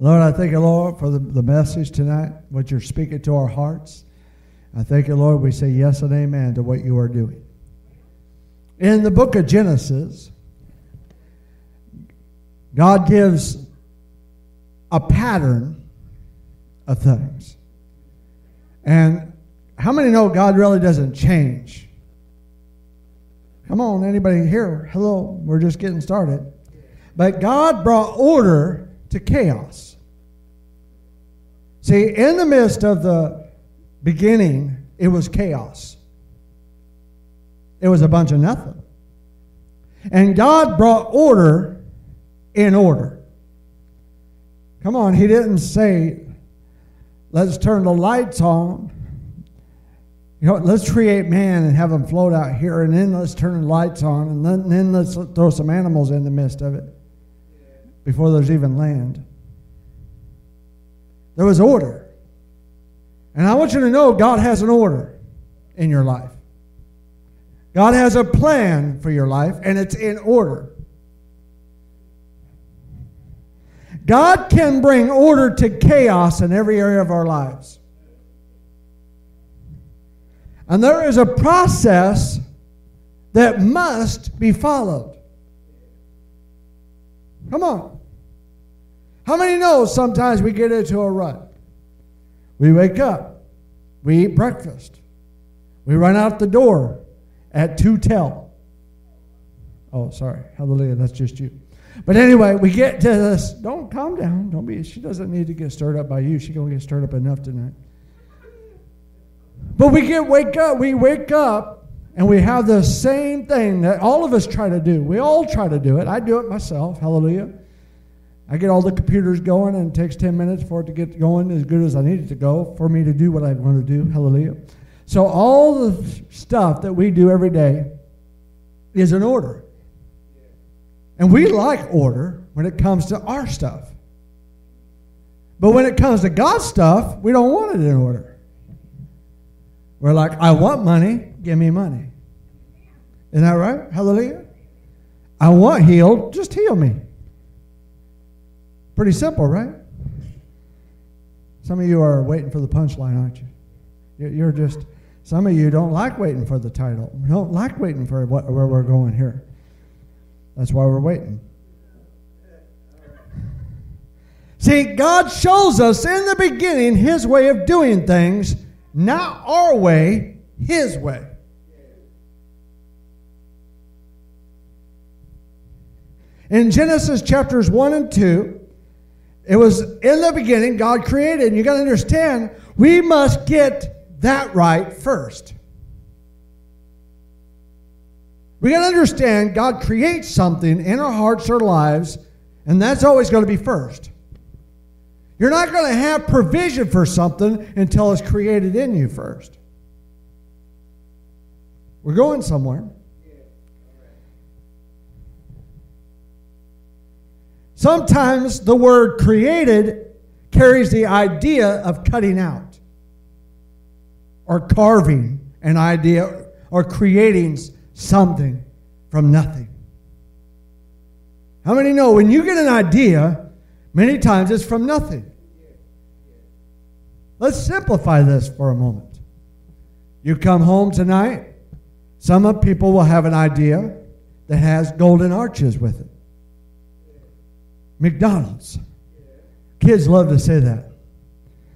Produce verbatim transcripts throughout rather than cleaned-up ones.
Lord, I thank you, Lord, for the, the message tonight, what you're speaking to our hearts. I thank you, Lord, we say yes and amen to what you are doing. In the book of Genesis, God gives a pattern of things. And how many know God really doesn't change? Come on, anybody here? Hello, we're just getting started. But God brought order to chaos. See, in the midst of the beginning, it was chaos. It was a bunch of nothing. And God brought order in order. Come on, he didn't say, let's turn the lights on. You know, let's create man and have him float out here, and then let's turn the lights on, and then, and then let's throw some animals in the midst of it before there's even land. There was order. And I want you to know God has an order in your life. God has a plan for your life, and it's in order. God can bring order to chaos in every area of our lives. And there is a process that must be followed. Come on. How many know sometimes we get into a rut? We wake up. We eat breakfast. We run out the door at two tell. Oh, sorry. Hallelujah. That's just you. But anyway, we get to this. Don't calm down. Don't be. She doesn't need to get stirred up by you. She's going to get stirred up enough tonight. But we get wake up. We wake up and we have the same thing that all of us try to do. We all try to do it. I do it myself. Hallelujah. I get all the computers going, and it takes ten minutes for it to get going as good as I need it to go for me to do what I want to do. Hallelujah. So all the stuff that we do every day is in order. And we like order when it comes to our stuff. But when it comes to God's stuff, we don't want it in order. We're like, I want money, give me money. Isn't that right? Hallelujah. I want healed, just heal me. Pretty simple, right? Some of you are waiting for the punchline, aren't you? You're just, some of you don't like waiting for the title. We don't like waiting for what, where we're going here. That's why we're waiting. See, God shows us in the beginning his way of doing things, not our way, his way. In Genesis chapters one and two, it was in the beginning God created. And you got to understand, we must get that right first. We got to understand God creates something in our hearts or lives, and that's always going to be first. You're not going to have provision for something until it's created in you first. We're going somewhere. Sometimes the word created carries the idea of cutting out or carving an idea or creating something from nothing. How many know when you get an idea, many times it's from nothing? Let's simplify this for a moment. You come home tonight, some people will have an idea that has golden arches with it. McDonald's. Kids love to say that.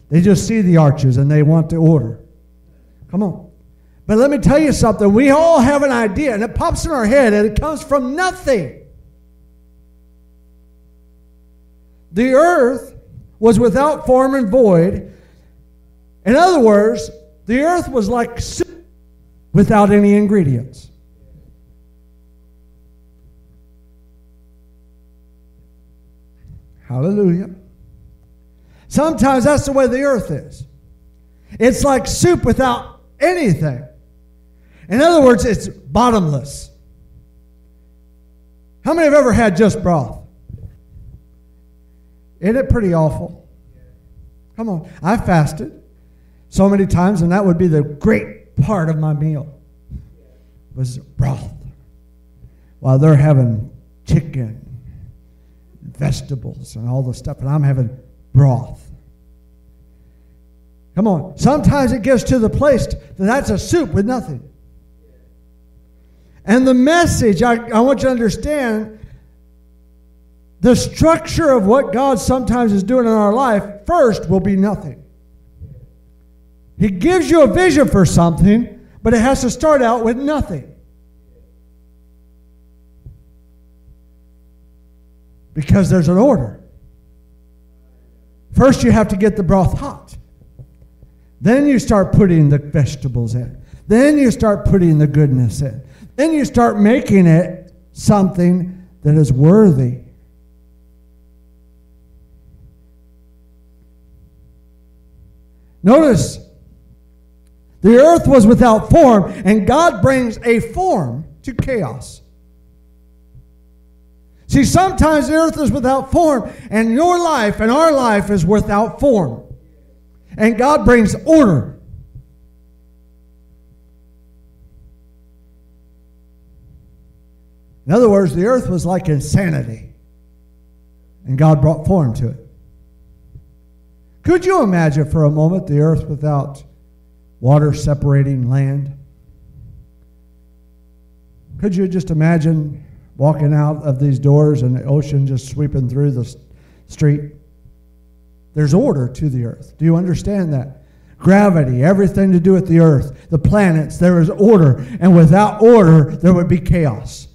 They just see the arches and they want to order. Come on. But let me tell you something. We all have an idea, and it pops in our head, and it comes from nothing. The earth was without form and void. In other words, the earth was like soup without any ingredients. Hallelujah. Sometimes that's the way the earth is. It's like soup without anything. In other words, it's bottomless. How many have ever had just broth? Isn't it pretty awful? Come on. I fasted so many times, and that would be the great part of my meal was broth. While they're having chicken, vegetables, and all the stuff, and I'm having broth. Come on. Sometimes it gets to the place that that's a soup with nothing. And the message, I, I want you to understand the structure of what God sometimes is doing in our life first will be nothing. He gives you a vision for something, but it has to start out with nothing. Because there's an order. First you have to get the broth hot. Then you start putting the vegetables in. Then you start putting the goodness in. Then you start making it something that is worthy. Notice, the earth was without form, and God brings a form to chaos. See, sometimes the earth is without form, and your life and our life is without form. And God brings order. In other words, the earth was like insanity. And God brought form to it. Could you imagine for a moment the earth without water separating land? Could you just imagine walking out of these doors and the ocean just sweeping through the street? There's order to the earth. Do you understand that? Gravity, everything to do with the earth, the planets, there is order. And without order, there would be chaos.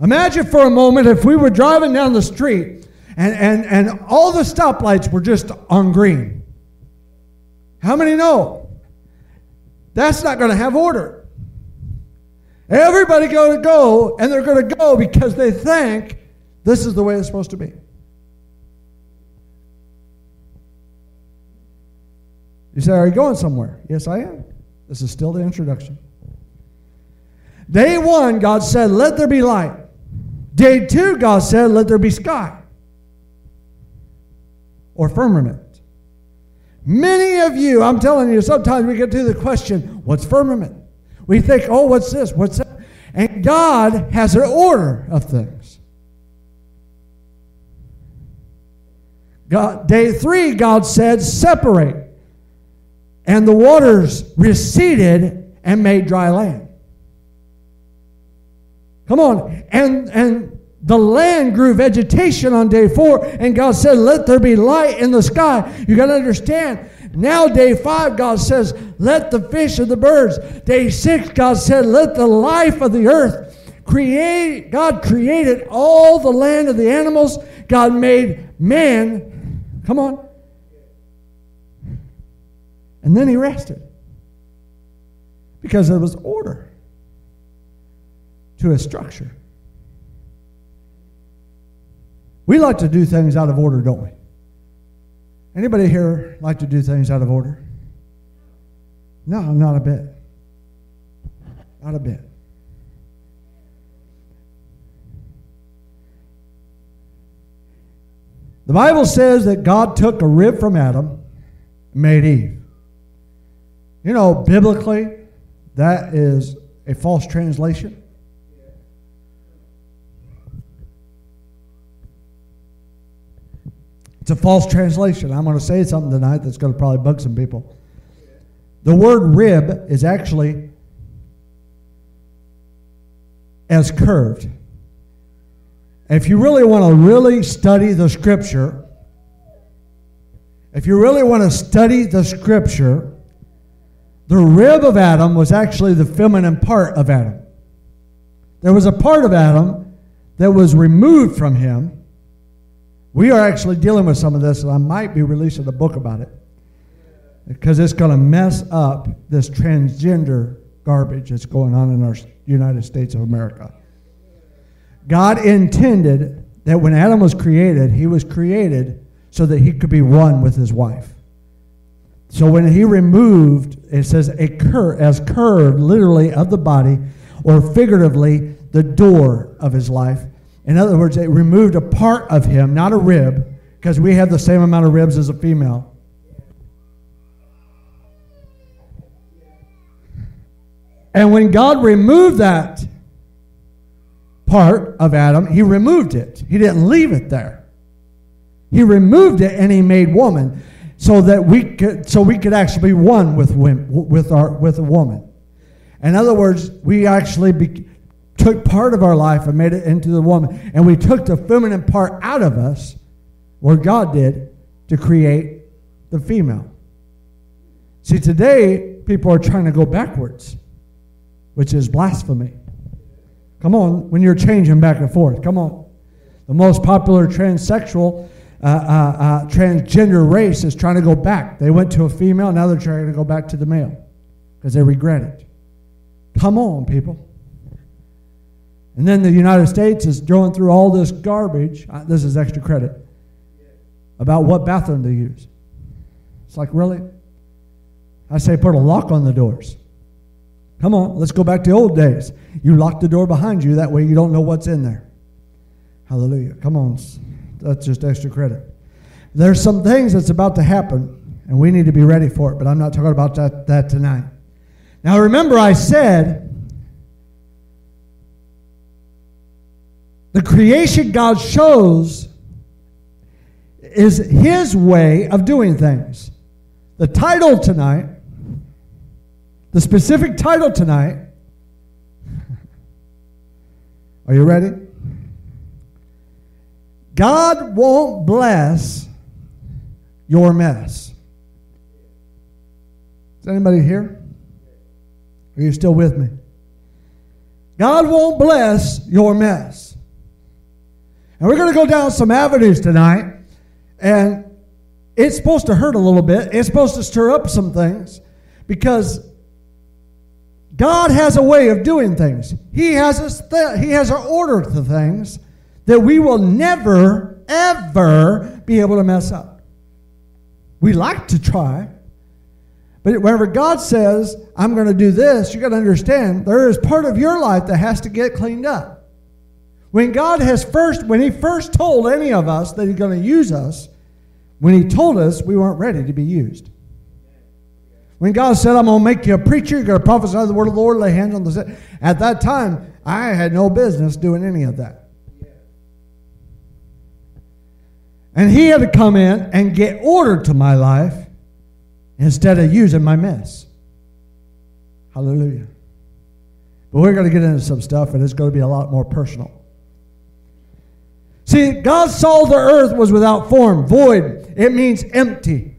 Imagine for a moment if we were driving down the street and, and, and all the stoplights were just on green. How many know? That's not going to have order. Everybody's going to go, and they're going to go because they think this is the way it's supposed to be. You say, are you going somewhere? Yes, I am. This is still the introduction. Day one, God said, let there be light. Day two, God said, let there be sky or firmament. Many of you, I'm telling you, sometimes we get to the question, what's firmament? We think, oh, what's this? What's that? And God has an order of things. God, day three, God said, separate. And the waters receded and made dry land. Come on. And and the land grew vegetation on day four, and God said, let there be light in the sky. You got to understand, now day five, God says, let the fish and the birds. Day six, God said, let the life of the earth create. God created all the land of the animals. God made man. Come on. And then he rested because there was order to a structure. We like to do things out of order, don't we? Anybody here like to do things out of order? No, not a bit. Not a bit. The Bible says that God took a rib from Adam and made Eve. You know, biblically, that is a false translation. It's a false translation. I'm going to say something tonight that's going to probably bug some people. The word rib is actually as curved. If you really want to really study the scripture, if you really want to study the scripture, the rib of Adam was actually the feminine part of Adam. There was a part of Adam that was removed from him. We are actually dealing with some of this, and I might be releasing a book about it because it's going to mess up this transgender garbage that's going on in our United States of America. God intended that when Adam was created, he was created so that he could be one with his wife. So when he removed, it says, a cur- as curved literally of the body or figuratively the door of his life. In other words, it removed a part of him, not a rib, because we have the same amount of ribs as a female. And when God removed that, part of Adam, he removed it. He didn't leave it there. He removed it and he made woman, so that we could, so we could actually be one with women, with our with a woman. In other words, we actually be, took part of our life and made it into the woman, and we took the feminine part out of us, or God did, to create the female. See, today people are trying to go backwards, which is blasphemy. Come on, when you're changing back and forth, come on. The most popular transsexual, uh, uh, uh, transgender race is trying to go back. They went to a female, now they're trying to go back to the male because they regret it. Come on, people. And then the United States is going through all this garbage. Uh, this is extra credit. About what bathroom to use. It's like, really? I say put a lock on the doors. Come on, let's go back to the old days. You lock the door behind you, that way you don't know what's in there. Hallelujah. Come on, that's just extra credit. There's some things that's about to happen, and we need to be ready for it, but I'm not talking about that, that tonight. Now remember I said, the creation God shows is his way of doing things. The title tonight, the specific title tonight, are you ready? God won't bless your mess. Is anybody here? Are you still with me? God won't bless your mess. And we're going to go down some avenues tonight. And it's supposed to hurt a little bit. It's supposed to stir up some things, because God has a way of doing things. He has a th- He has an order to things that we will never, ever be able to mess up. We like to try. But whenever God says, I'm going to do this, you've got to understand there is part of your life that has to get cleaned up. When God has first, when he first told any of us that he's going to use us, when he told us, we weren't ready to be used. When God said, I'm going to make you a preacher, you're going to prophesy the word of the Lord, lay hands on the sick. At that time, I had no business doing any of that. And he had to come in and get order to my life instead of using my mess. Hallelujah. But we're going to get into some stuff, and it's going to be a lot more personal. See, God saw the earth was without form, void. It means empty.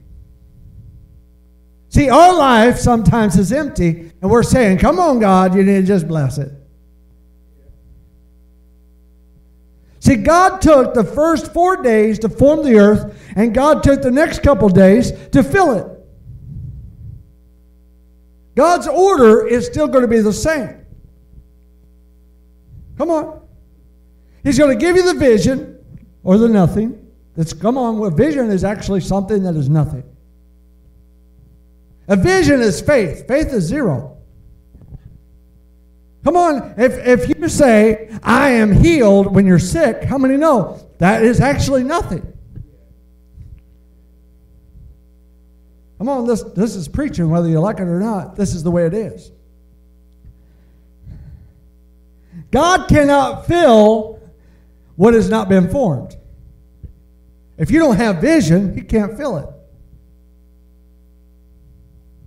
See, our life sometimes is empty, and we're saying, come on, God, you need to just bless it. See, God took the first four days to form the earth, and God took the next couple days to fill it. God's order is still going to be the same. Come on. He's going to give you the vision or the nothing. That's, come on, a vision is actually something that is nothing. A vision is faith. Faith is zero. Come on, if, if you say, I am healed when you're sick, how many know? That is actually nothing. Come on, this, this is preaching, whether you like it or not. This is the way it is. God cannot fill what has not been formed. If you don't have vision, he can't fill it.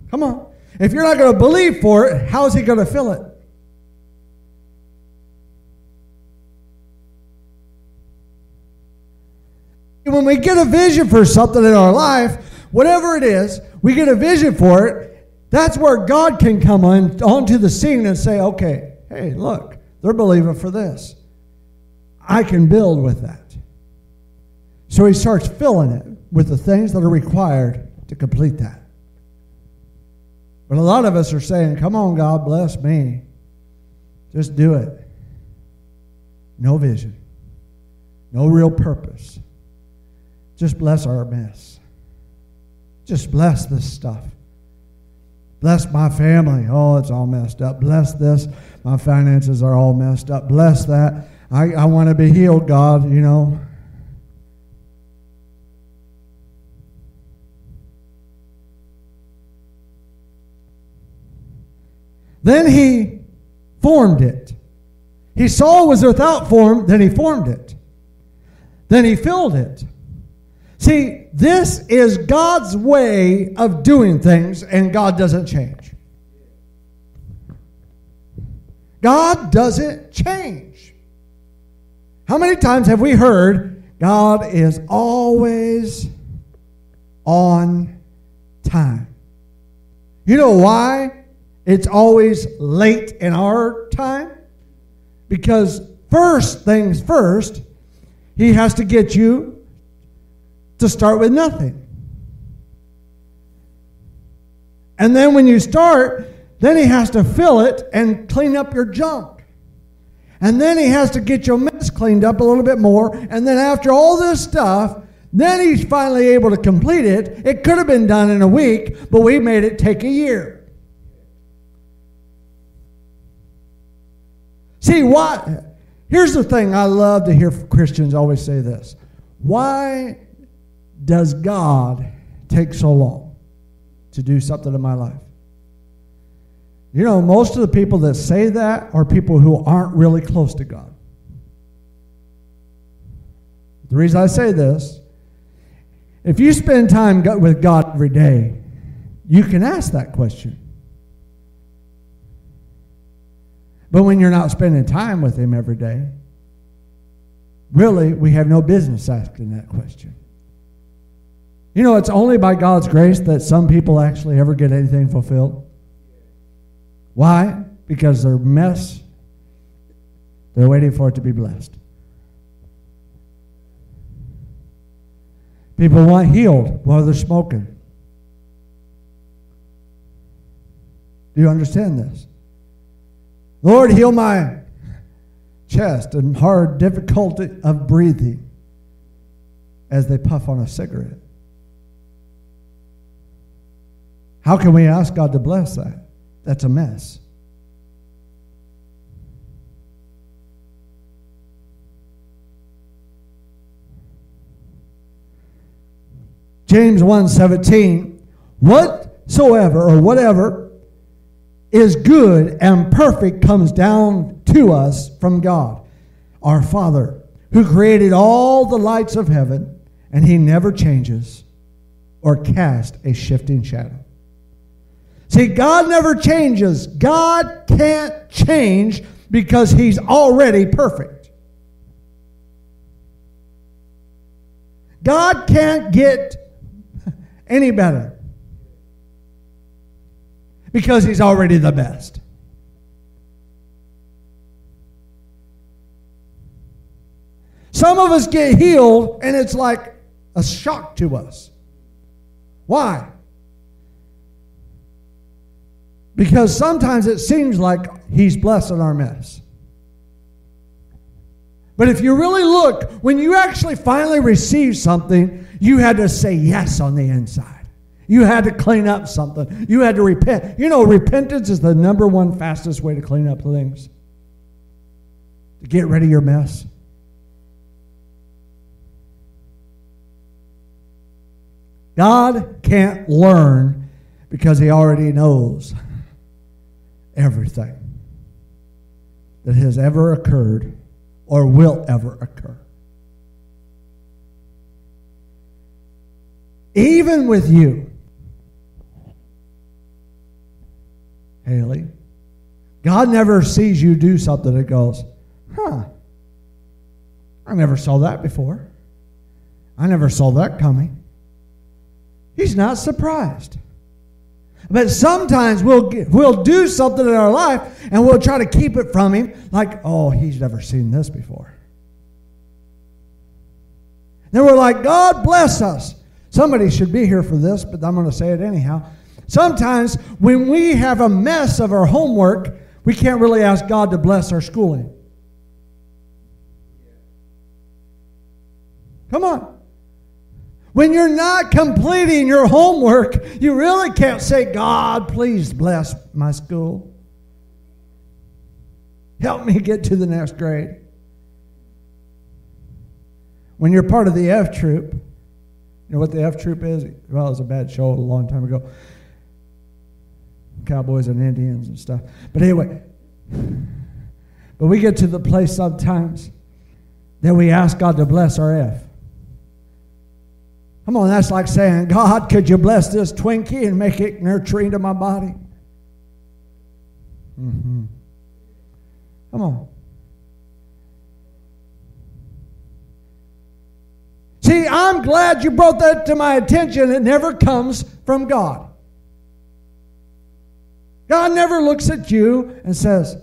Come on. If you're not going to believe for it, how is he going to fill it? When we get a vision for something in our life, whatever it is, we get a vision for it, that's where God can come on, onto the scene and say, okay, hey, look, they're believing for this. I can build with that. So he starts filling it with the things that are required to complete that. But a lot of us are saying, come on, God, bless me. Just do it. No vision. No real purpose. Just bless our mess. Just bless this stuff. Bless my family. Oh, it's all messed up. Bless this. My finances are all messed up. Bless that. I, I want to be healed, God, you know. Then he formed it. He saw it was without form, then he formed it. Then he filled it. See, this is God's way of doing things, and God doesn't change. God doesn't change. How many times have we heard God is always on time? You know why it's always late in our time? Because first things first, he has to get you to start with nothing. And then when you start, then he has to fill it and clean up your junk. And then he has to get your mess cleaned up a little bit more. And then after all this stuff, then he's finally able to complete it. It could have been done in a week, but we made it take a year. See, why? Here's the thing I love to hear Christians always say this. Why does God take so long to do something in my life? You know, most of the people that say that are people who aren't really close to God. The reason I say this, if you spend time with God every day, you can ask that question. But when you're not spending time with him every day, really, we have no business asking that question. You know, it's only by God's grace that some people actually ever get anything fulfilled. Why? Because their mess, they're waiting for it to be blessed. People want healed while they're smoking. Do you understand this? Lord, heal my chest and hard difficulty of breathing as they puff on a cigarette. How can we ask God to bless that? That's a mess. James one seventeen, whatsoever or whatever is good and perfect comes down to us from God, our Father, who created all the lights of heaven, and he never changes or casts a shifting shadow. See, God never changes. God can't change because he's already perfect. God can't get any better because he's already the best. Some of us get healed and it's like a shock to us. Why? Because sometimes it seems like he's blessing our mess. But if you really look, when you actually finally receive something, you had to say yes on the inside. You had to clean up something. You had to repent. You know, repentance is the number one fastest way to clean up things. To get rid of your mess. God can't learn because he already knows everything that has ever occurred or will ever occur. Even with you, Haley, God never sees you do something that goes, huh, I never saw that before. I never saw that coming. He's not surprised. But sometimes we'll we'll do something in our life and we'll try to keep it from him. Like, oh, he's never seen this before. Then we're like, God bless us. Somebody should be here for this, but I'm going to say it anyhow. Sometimes when we have a mess of our homework, we can't really ask God to bless our schooling. Come on. When you're not completing your homework, you really can't say, God, please bless my school. Help me get to the next grade. When you're part of the F troop, you know what the F troop is? Well, it was a bad show a long time ago. Cowboys and Indians and stuff. But anyway, But we get to the place sometimes that we ask God to bless our F. Come on, that's like saying, God, could you bless this Twinkie and make it nurturing to my body? Mm-hmm. Come on. See, I'm glad you brought that to my attention. It never comes from God. God never looks at you and says,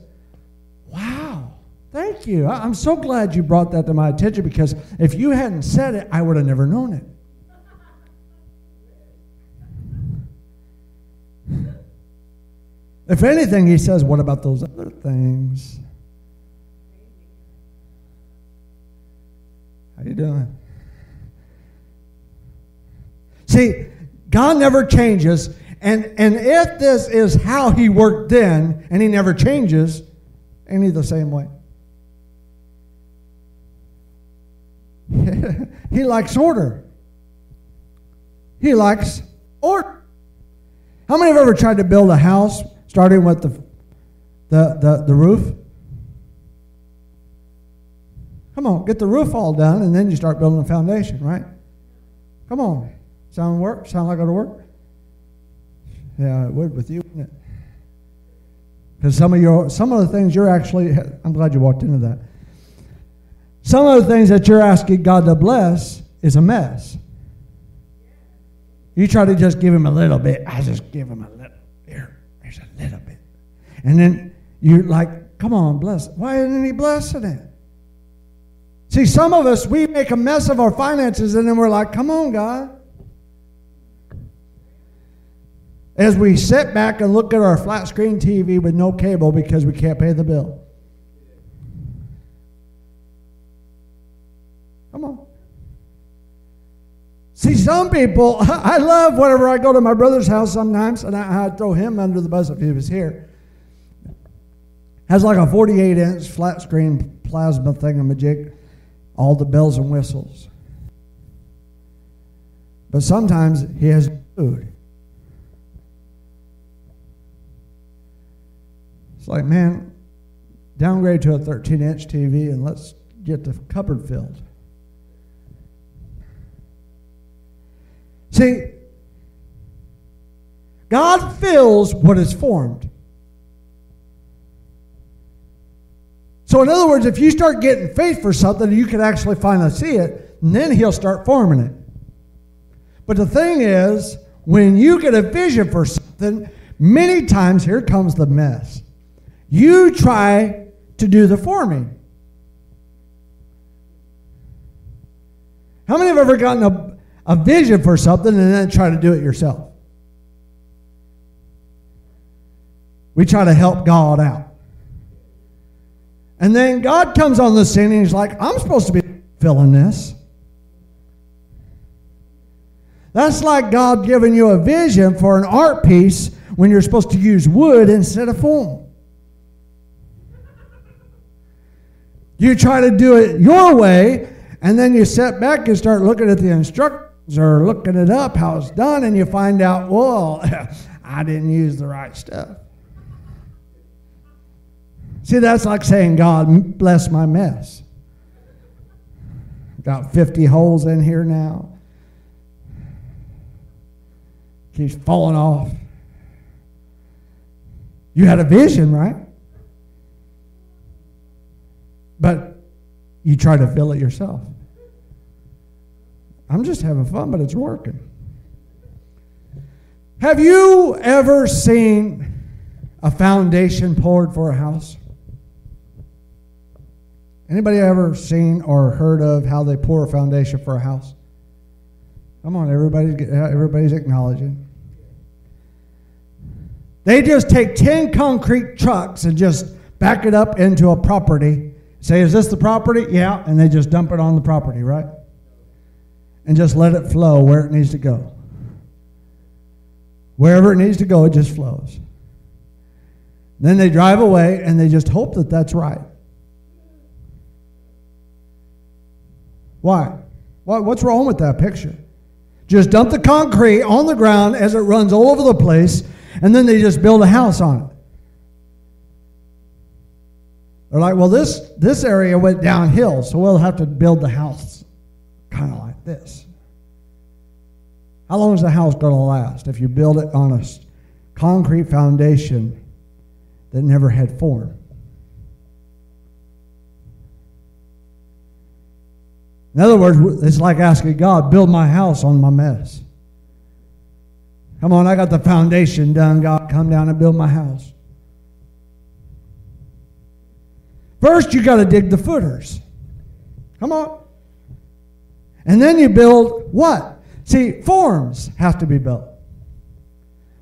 wow, thank you. I'm so glad you brought that to my attention, because if you hadn't said it, I would have never known it. If anything, he says, what about those other things? How you doing? See, God never changes. And, and if this is how he worked then, and he never changes, ain't he the same way? He likes order. He likes order. How many have ever tried to build a house starting with the, the, the, the roof? Come on, get the roof all done, and then you start building the foundation, right? Come on. Sound work? Sound like it'll work? Yeah, it would with you, wouldn't it? Because some of your some of the things you're actually, I'm glad you walked into that. Some of the things that you're asking God to bless is a mess. You try to just give him a little bit. I just give him a little. Here, there's a little bit. And then you're like, come on, bless it. Why isn't he blessing it? See, some of us, we make a mess of our finances, and then we're like, come on, God. As we sit back and look at our flat screen T V with no cable because we can't pay the bill. Come on. See, some people, I love whenever I go to my brother's house sometimes, and I, I throw him under the bus if he was here. Has like a forty-eight inch flat screen plasma thingamajig, all the bells and whistles. But sometimes he has food. Like, man, downgrade to a thirteen inch T V and let's get the cupboard filled. See, God fills what is formed. So in other words, if you start getting faith for something, you can actually finally see it, and then he'll start forming it. But the thing is, when you get a vision for something, many times here comes the mess. You try to do the forming. How many have ever gotten a, a vision for something and then try to do it yourself? We try to help God out. And then God comes on the scene and he's like, I'm supposed to be filling this. That's like God giving you a vision for an art piece when you're supposed to use wood instead of foam. You try to do it your way, and then you sit back and start looking at the instructions or looking it up, how it's done, and you find out, well, I didn't use the right stuff. See, that's like saying, God, bless my mess. Got fifty holes in here now. Keeps falling off. You had a vision, right? But you try to fill it yourself. I'm just having fun, but it's working. Have you ever seen a foundation poured for a house? Anybody ever seen or heard of how they pour a foundation for a house? Come on, everybody's, everybody's acknowledging. They just take ten concrete trucks and just back it up into a property. Say, is this the property? Yeah. And they just dump it on the property, right? And just let it flow where it needs to go. Wherever it needs to go, it just flows. Then they drive away, and they just hope that that's right. Why? What's wrong with that picture? Just dump the concrete on the ground as it runs all over the place, and then they just build a house on it. They're like, well, this, this area went downhill, so we'll have to build the house kind of like this. How long is the house going to last if you build it on a concrete foundation that never had form? In other words, it's like asking God, build my house on my mess. Come on, I got the foundation done, God, come down and build my house. First, you got to dig the footers. Come on. And then you build what? See, forms have to be built.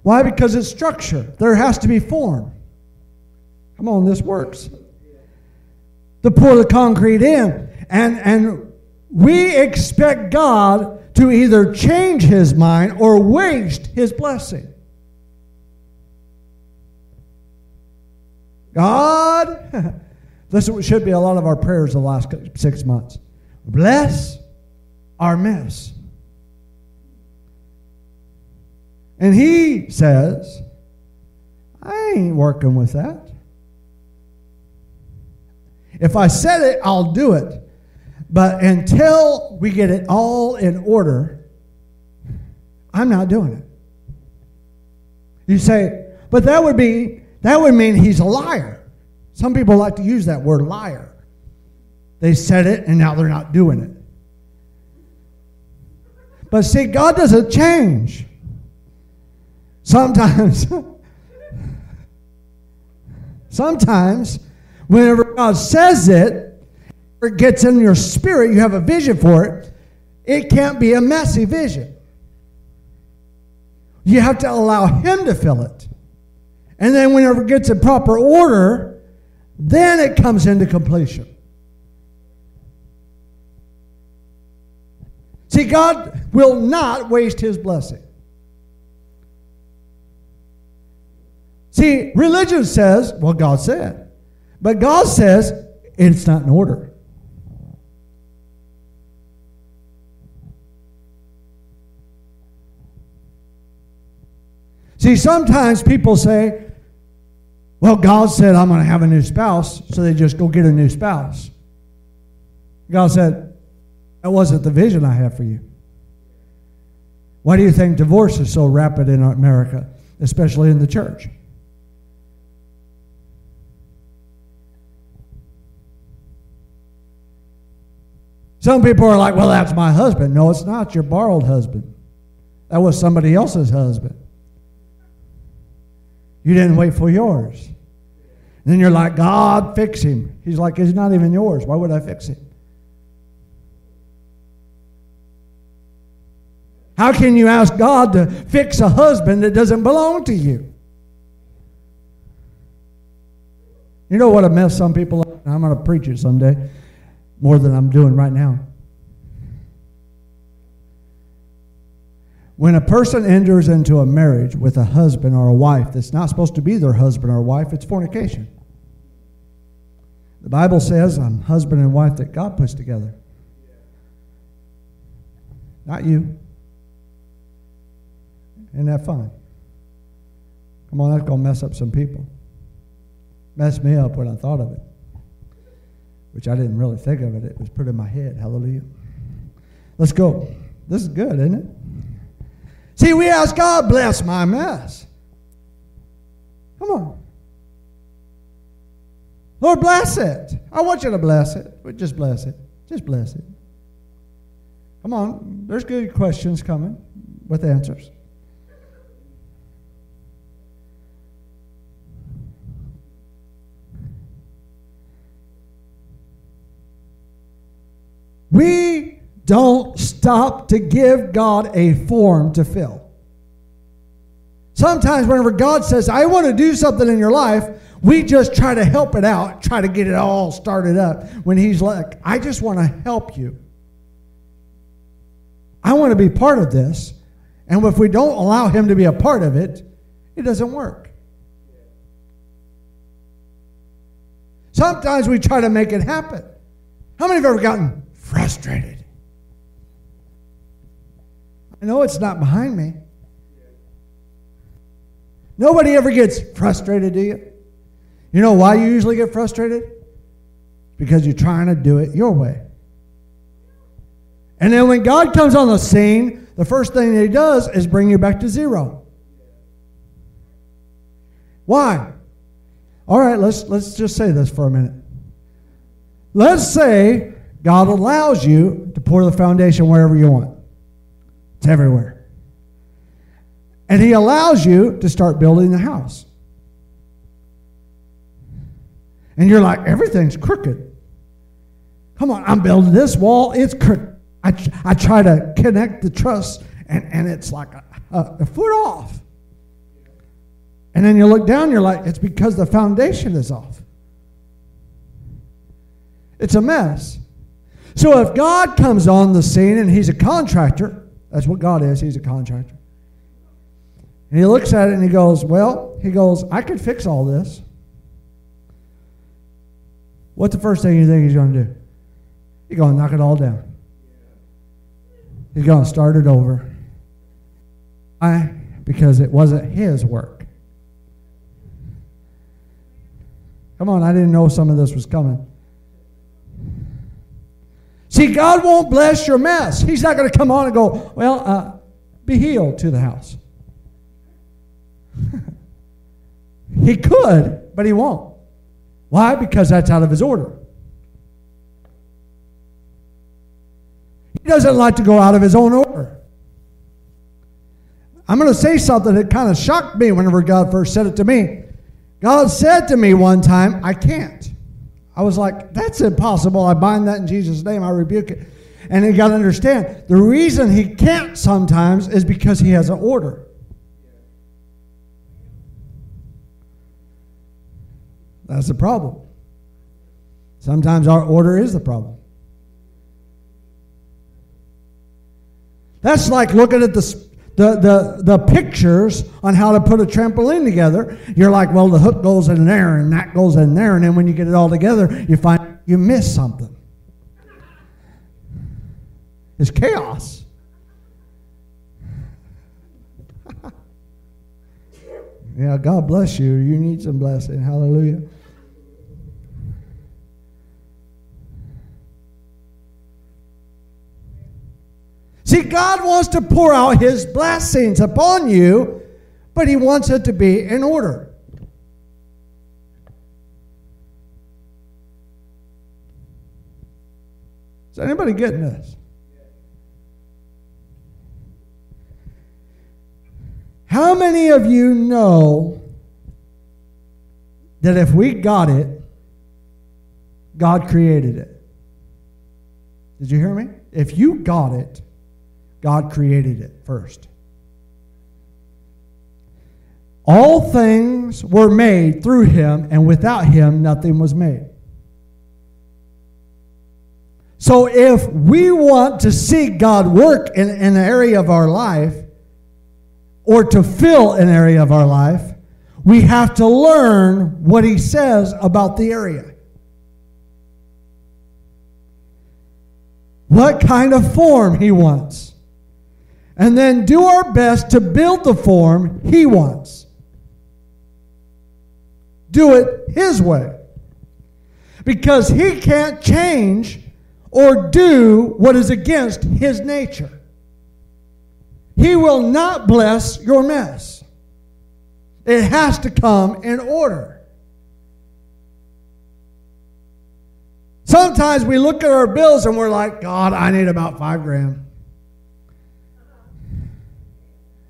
Why? Because it's structure. There has to be form. Come on, this works. To pour the concrete in. And, and we expect God to either change his mind or waste his blessing. God... This should be a lot of our prayers the last six months. Bless our mess. And he says, I ain't working with that. If I said it, I'll do it. But until we get it all in order, I'm not doing it. You say, but that would be, that would mean he's a liar. Some people like to use that word liar. They said it and now they're not doing it. But see, God doesn't change. Sometimes, sometimes whenever God says it, or it gets in your spirit, you have a vision for it, it can't be a messy vision. You have to allow him to fill it. And then whenever it gets in proper order, then it comes into completion. See, God will not waste his blessing. See, religion says, well, God said. But God says, it's not in order. See, sometimes people say, well, God said, I'm going to have a new spouse, so they just go get a new spouse. God said, that wasn't the vision I had for you. Why do you think divorce is so rapid in America, especially in the church? Some people are like, well, that's my husband. No, it's not your borrowed husband. That was somebody else's husband. You didn't wait for yours. And then you're like, God, fix him. He's like, he's not even yours. Why would I fix him? How can you ask God to fix a husband that doesn't belong to you? You know what a mess some people are? I'm going to preach it someday, more than I'm doing right now. When a person enters into a marriage with a husband or a wife that's not supposed to be their husband or wife, it's fornication. The Bible says, I'm husband and wife that God puts together. Not you. Isn't that fun? Come on, that's going to mess up some people. Messed me up when I thought of it. Which I didn't really think of it. It was put in my head. Hallelujah. Let's go. This is good, isn't it? See, we ask God, bless my mess. Come on. Lord, bless it. I want you to bless it. Just bless it. Just bless it. Come on. There's good questions coming with answers. We don't stop to give God a form to fill. Sometimes whenever God says, I want to do something in your life, we just try to help it out, try to get it all started up. When he's like, I just want to help you. I want to be part of this. And if we don't allow him to be a part of it, it doesn't work. Sometimes we try to make it happen. How many have ever gotten frustrated? I know it's not behind me. Nobody ever gets frustrated, do you? You know why you usually get frustrated? because you're trying to do it your way. And then when God comes on the scene, the first thing that he does is bring you back to zero. Why? All right, let's, let's just say this for a minute. Let's say God allows you to pour the foundation wherever you want. It's everywhere. And he allows you to start building the house. And you're like, everything's crooked. Come on, I'm building this wall. It's crooked. I, I try to connect the truss, and, and it's like a, a, a foot off. And then you look down, and you're like, it's because the foundation is off. It's a mess. So if God comes on the scene, and he's a contractor, that's what God is, he's a contractor. And he looks at it, and he goes, well, he goes, I could fix all this. What's the first thing you think he's going to do? He's going to knock it all down. He's going to start it over. Why? Because it wasn't his work. Come on, I didn't know some of this was coming. See, God won't bless your mess. He's not going to come on and go, well, uh, be healed to the house. He could, but he won't. Why? Because that's out of his order. He doesn't like to go out of his own order. I'm going to say something that kind of shocked me whenever God first said it to me. God said to me one time, I can't. I was like, that's impossible. I bind that in Jesus' name. I rebuke it. And you got to understand, the reason he can't sometimes is because he has an order. That's the problem. Sometimes our order is the problem. That's like looking at the The, the the pictures on how to put a trampoline together. You're like, well, the hook goes in there and that goes in there, and then when you get it all together, you find you miss something. It's chaos. Yeah, God bless you. You need some blessing. Hallelujah. See, God wants to pour out his blessings upon you, but he wants it to be in order. Is anybody getting this? How many of you know that if we got it, God created it? Did you hear me? If you got it, God created it first. All things were made through him, and without him, nothing was made. So if we want to see God work in, in an area of our life, or to fill an area of our life, we have to learn what he says about the area. What kind of form he wants. And then do our best to build the form he wants. Do it his way. Because he can't change or do what is against his nature. He will not bless your mess. It has to come in order. Sometimes we look at our bills and we're like, God, I need about five grand.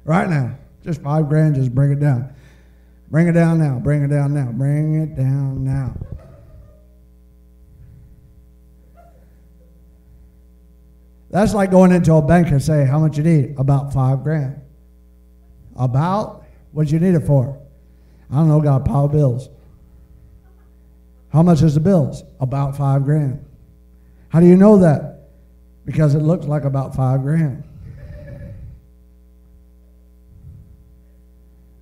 Right now, just five grand, just bring it down. Bring it down now, bring it down now, bring it down now. That's like going into a bank and saying, how much you need? About five grand. About? What do you need it for? I don't know, got a pile of bills. How much is the bills? About five grand. How do you know that? Because it looks like about five grand.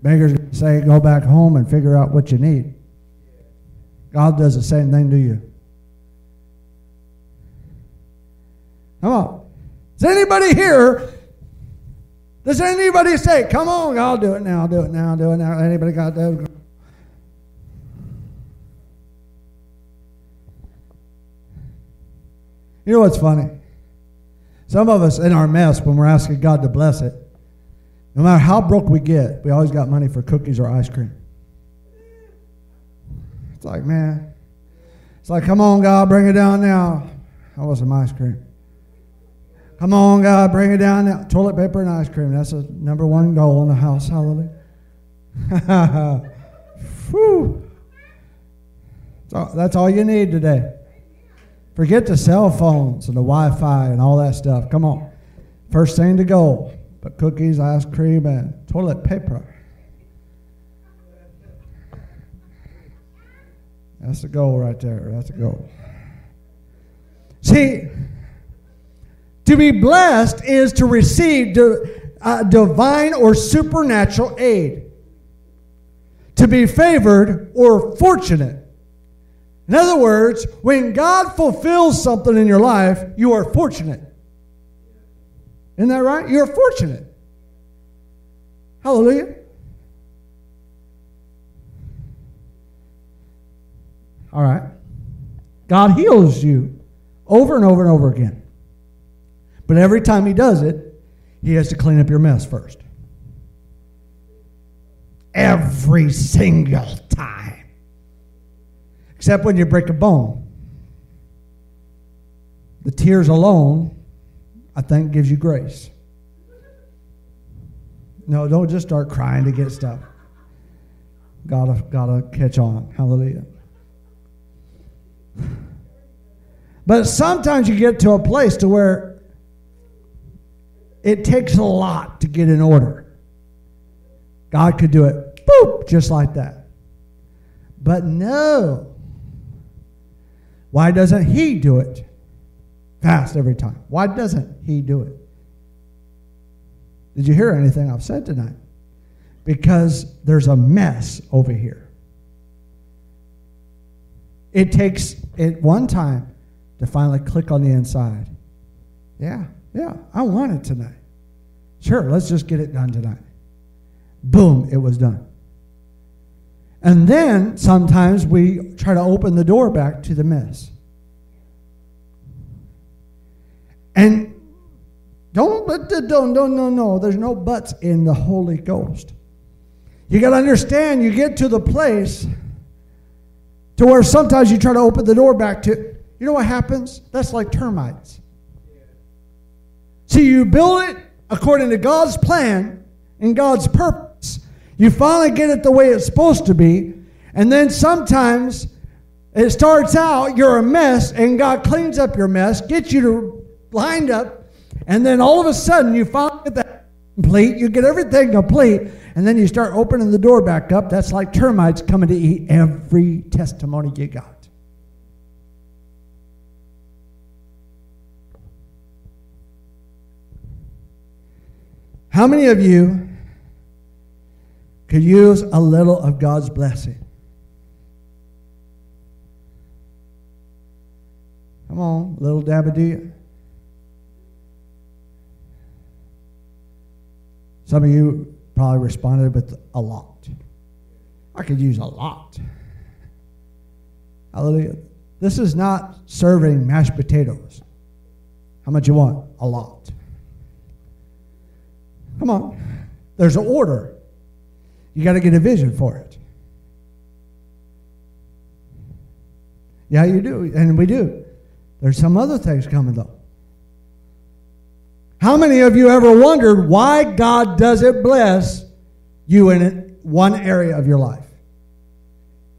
Beggars say, go back home and figure out what you need. God does the same thing to you. Come on. Is anybody here? Does anybody say, come on, I'll do it now, do it now, do it now. Anybody got that? You know what's funny? Some of us in our mess, when we're asking God to bless it, no matter how broke we get, we always got money for cookies or ice cream. It's like, man. It's like, come on, God, bring it down now. I want some ice cream. Come on, God, bring it down now. Toilet paper and ice cream. That's the number one goal in the house. Hallelujah. Whew. So that's all you need today. Forget the cell phones and the Wi-Fi and all that stuff. Come on. First thing to go. But cookies, ice cream, and toilet paper. That's the goal right there. That's the goal. See, to be blessed is to receive di- uh, divine or supernatural aid. To be favored or fortunate. In other words, when God fulfills something in your life, you are fortunate. Isn't that right? You're fortunate. Hallelujah. All right. God heals you over and over and over again. But every time he does it, he has to clean up your mess first. Every single time. Except when you break a bone. The tears alone, I think, gives you grace. No, don't just start crying to get stuff. Gotta, gotta catch on. Hallelujah. But sometimes you get to a place to where it takes a lot to get in order. God could do it, boop, just like that. But no. Why doesn't he do it fast every time? Why doesn't he do it? Did you hear anything I've said tonight? Because there's a mess over here. It takes it one time to finally click on the inside. Yeah, yeah, I want it tonight. Sure, let's just get it done tonight. Boom, it was done. And then sometimes we try to open the door back to the mess. And don't, don't, don't, no, no, there's no buts in the Holy Ghost. You got to understand, you get to the place to where sometimes you try to open the door back to, you know what happens? That's like termites. See, you build it according to God's plan and God's purpose. You finally get it the way it's supposed to be, and then sometimes it starts out, you're a mess, and God cleans up your mess, gets you to lined up, and then all of a sudden you finally get that complete, you get everything complete, and then you start opening the door back up. That's like termites coming to eat every testimony you got. How many of you could use a little of God's blessing? Come on, little dabadoo. Some of you probably responded with a lot. I could use a lot. Hallelujah. This is not serving mashed potatoes. How much you want? A lot. Come on. There's an order. You got to get a vision for it. Yeah, you do. And we do. There's some other things coming, though. How many of you ever wondered why God doesn't bless you in one area of your life?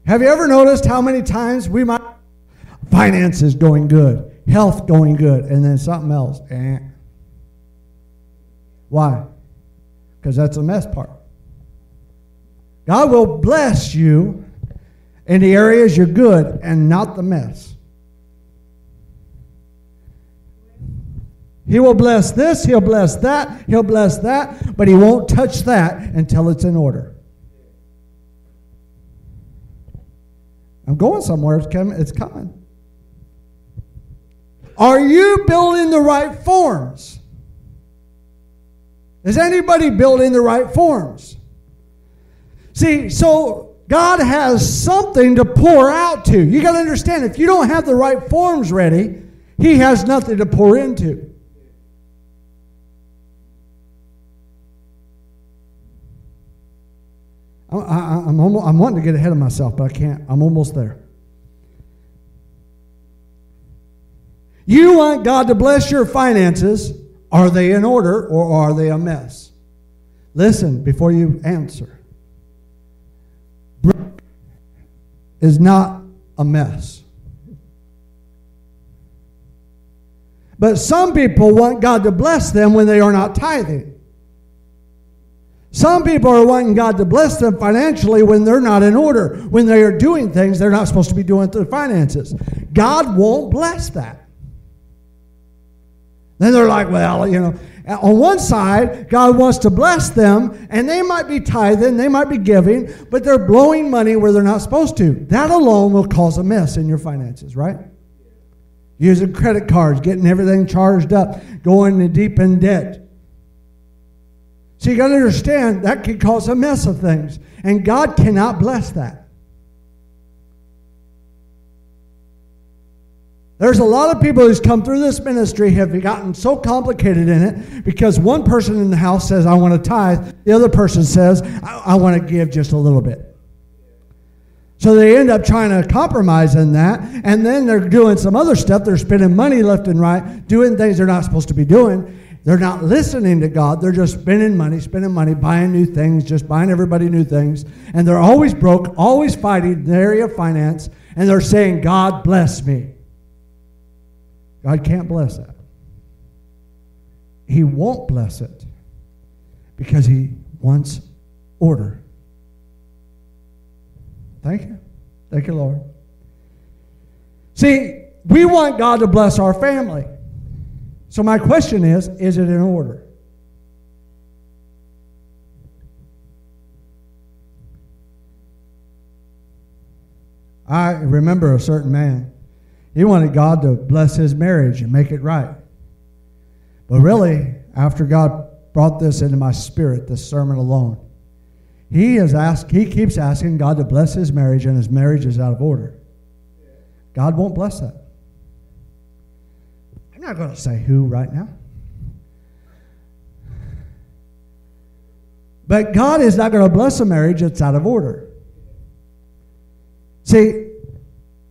Have you ever noticed how many times we might finances going good, health going good, and then something else? Eh. Why? Because that's the mess part. God will bless you in the areas you're good and not the mess. He will bless this, he'll bless that, he'll bless that, but he won't touch that until it's in order. I'm going somewhere, it's coming. It's coming. Are you building the right forms? Is anybody building the right forms? See, so God has something to pour out to. You got to understand, if you don't have the right forms ready, He has nothing to pour into. I, I, I'm, almost, I'm wanting to get ahead of myself, but I can't. I'm almost there. You want God to bless your finances. Are they in order or are they a mess? Listen before you answer. Brooke is not a mess. But some people want God to bless them when they are not tithing. Some people are wanting God to bless them financially when they're not in order, when they are doing things they're not supposed to be doing through finances. God won't bless that. Then they're like, well, you know, on one side, God wants to bless them, and they might be tithing, they might be giving, but they're blowing money where they're not supposed to. That alone will cause a mess in your finances, right? Using credit cards, getting everything charged up, going deep in debt. So you got to understand, that can cause a mess of things, and God cannot bless that. There's a lot of people who's come through this ministry have gotten so complicated in it because one person in the house says, I want to tithe. The other person says, I, I want to give just a little bit. So they end up trying to compromise in that, and then they're doing some other stuff. They're spending money left and right, doing things they're not supposed to be doing. They're not listening to God. They're just spending money, spending money, buying new things, just buying everybody new things. And they're always broke, always fighting the area of finance, and they're saying, God bless me. God can't bless that. He won't bless it because he wants order. Thank you. Thank you, Lord. See, we want God to bless our family. So my question is, is it in order? I remember a certain man. He wanted God to bless his marriage and make it right. But really, after God brought this into my spirit, this sermon alone, he is asked, he keeps asking God to bless his marriage, and his marriage is out of order. God won't bless that. I'm not going to say who right now. But God is not going to bless a marriage that's out of order. See,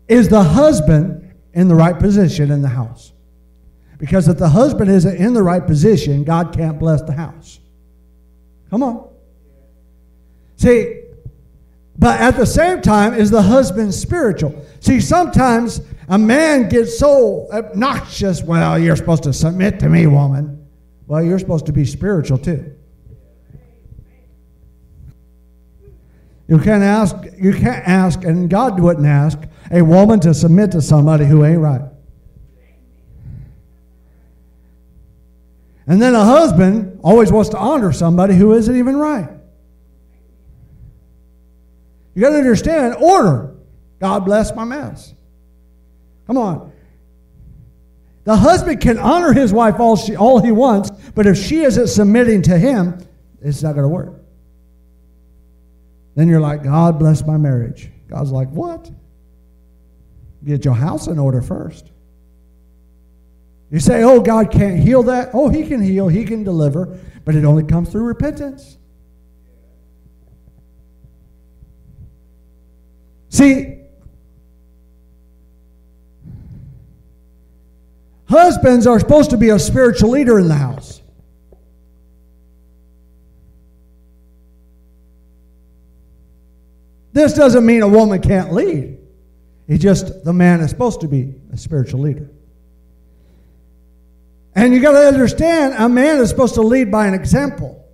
is the husband in the right position in the house? Because if the husband isn't in the right position, God can't bless the house. Come on. See, but at the same time, is the husband spiritual? See, sometimes a man gets so obnoxious, well, you're supposed to submit to me, woman. Well, you're supposed to be spiritual too. You can't ask, you can't ask, and God wouldn't ask a woman to submit to somebody who ain't right. And then a husband always wants to honor somebody who isn't even right. You got to understand, order. God bless my mess. Come on. The husband can honor his wife all, she, all he wants, but if she isn't submitting to him, it's not going to work. Then you're like, God bless my marriage. God's like, what? Get your house in order first. You say, oh, God can't heal that. Oh, he can heal. He can deliver. But it only comes through repentance. See, husbands are supposed to be a spiritual leader in the house. This doesn't mean a woman can't lead. It's just the man is supposed to be a spiritual leader. And you got to understand, a man is supposed to lead by an example.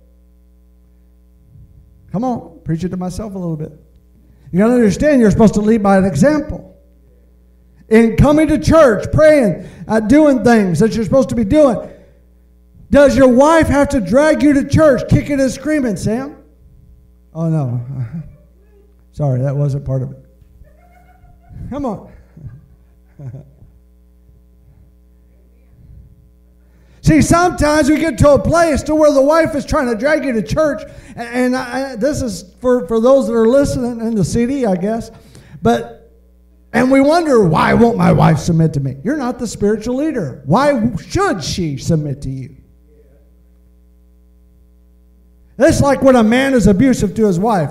Come on, preach it to myself a little bit. You got to understand, you're supposed to lead by an example. In coming to church, praying, uh, doing things that you're supposed to be doing. Does your wife have to drag you to church, kicking and screaming, Sam? Oh, no. Sorry, that wasn't part of it. Come on. See, sometimes we get to a place to where the wife is trying to drag you to church, and I, this is for, for those that are listening in the C D, I guess, but And we wonder, why won't my wife submit to me? You're not the spiritual leader. Why should she submit to you? That's like when a man is abusive to his wife.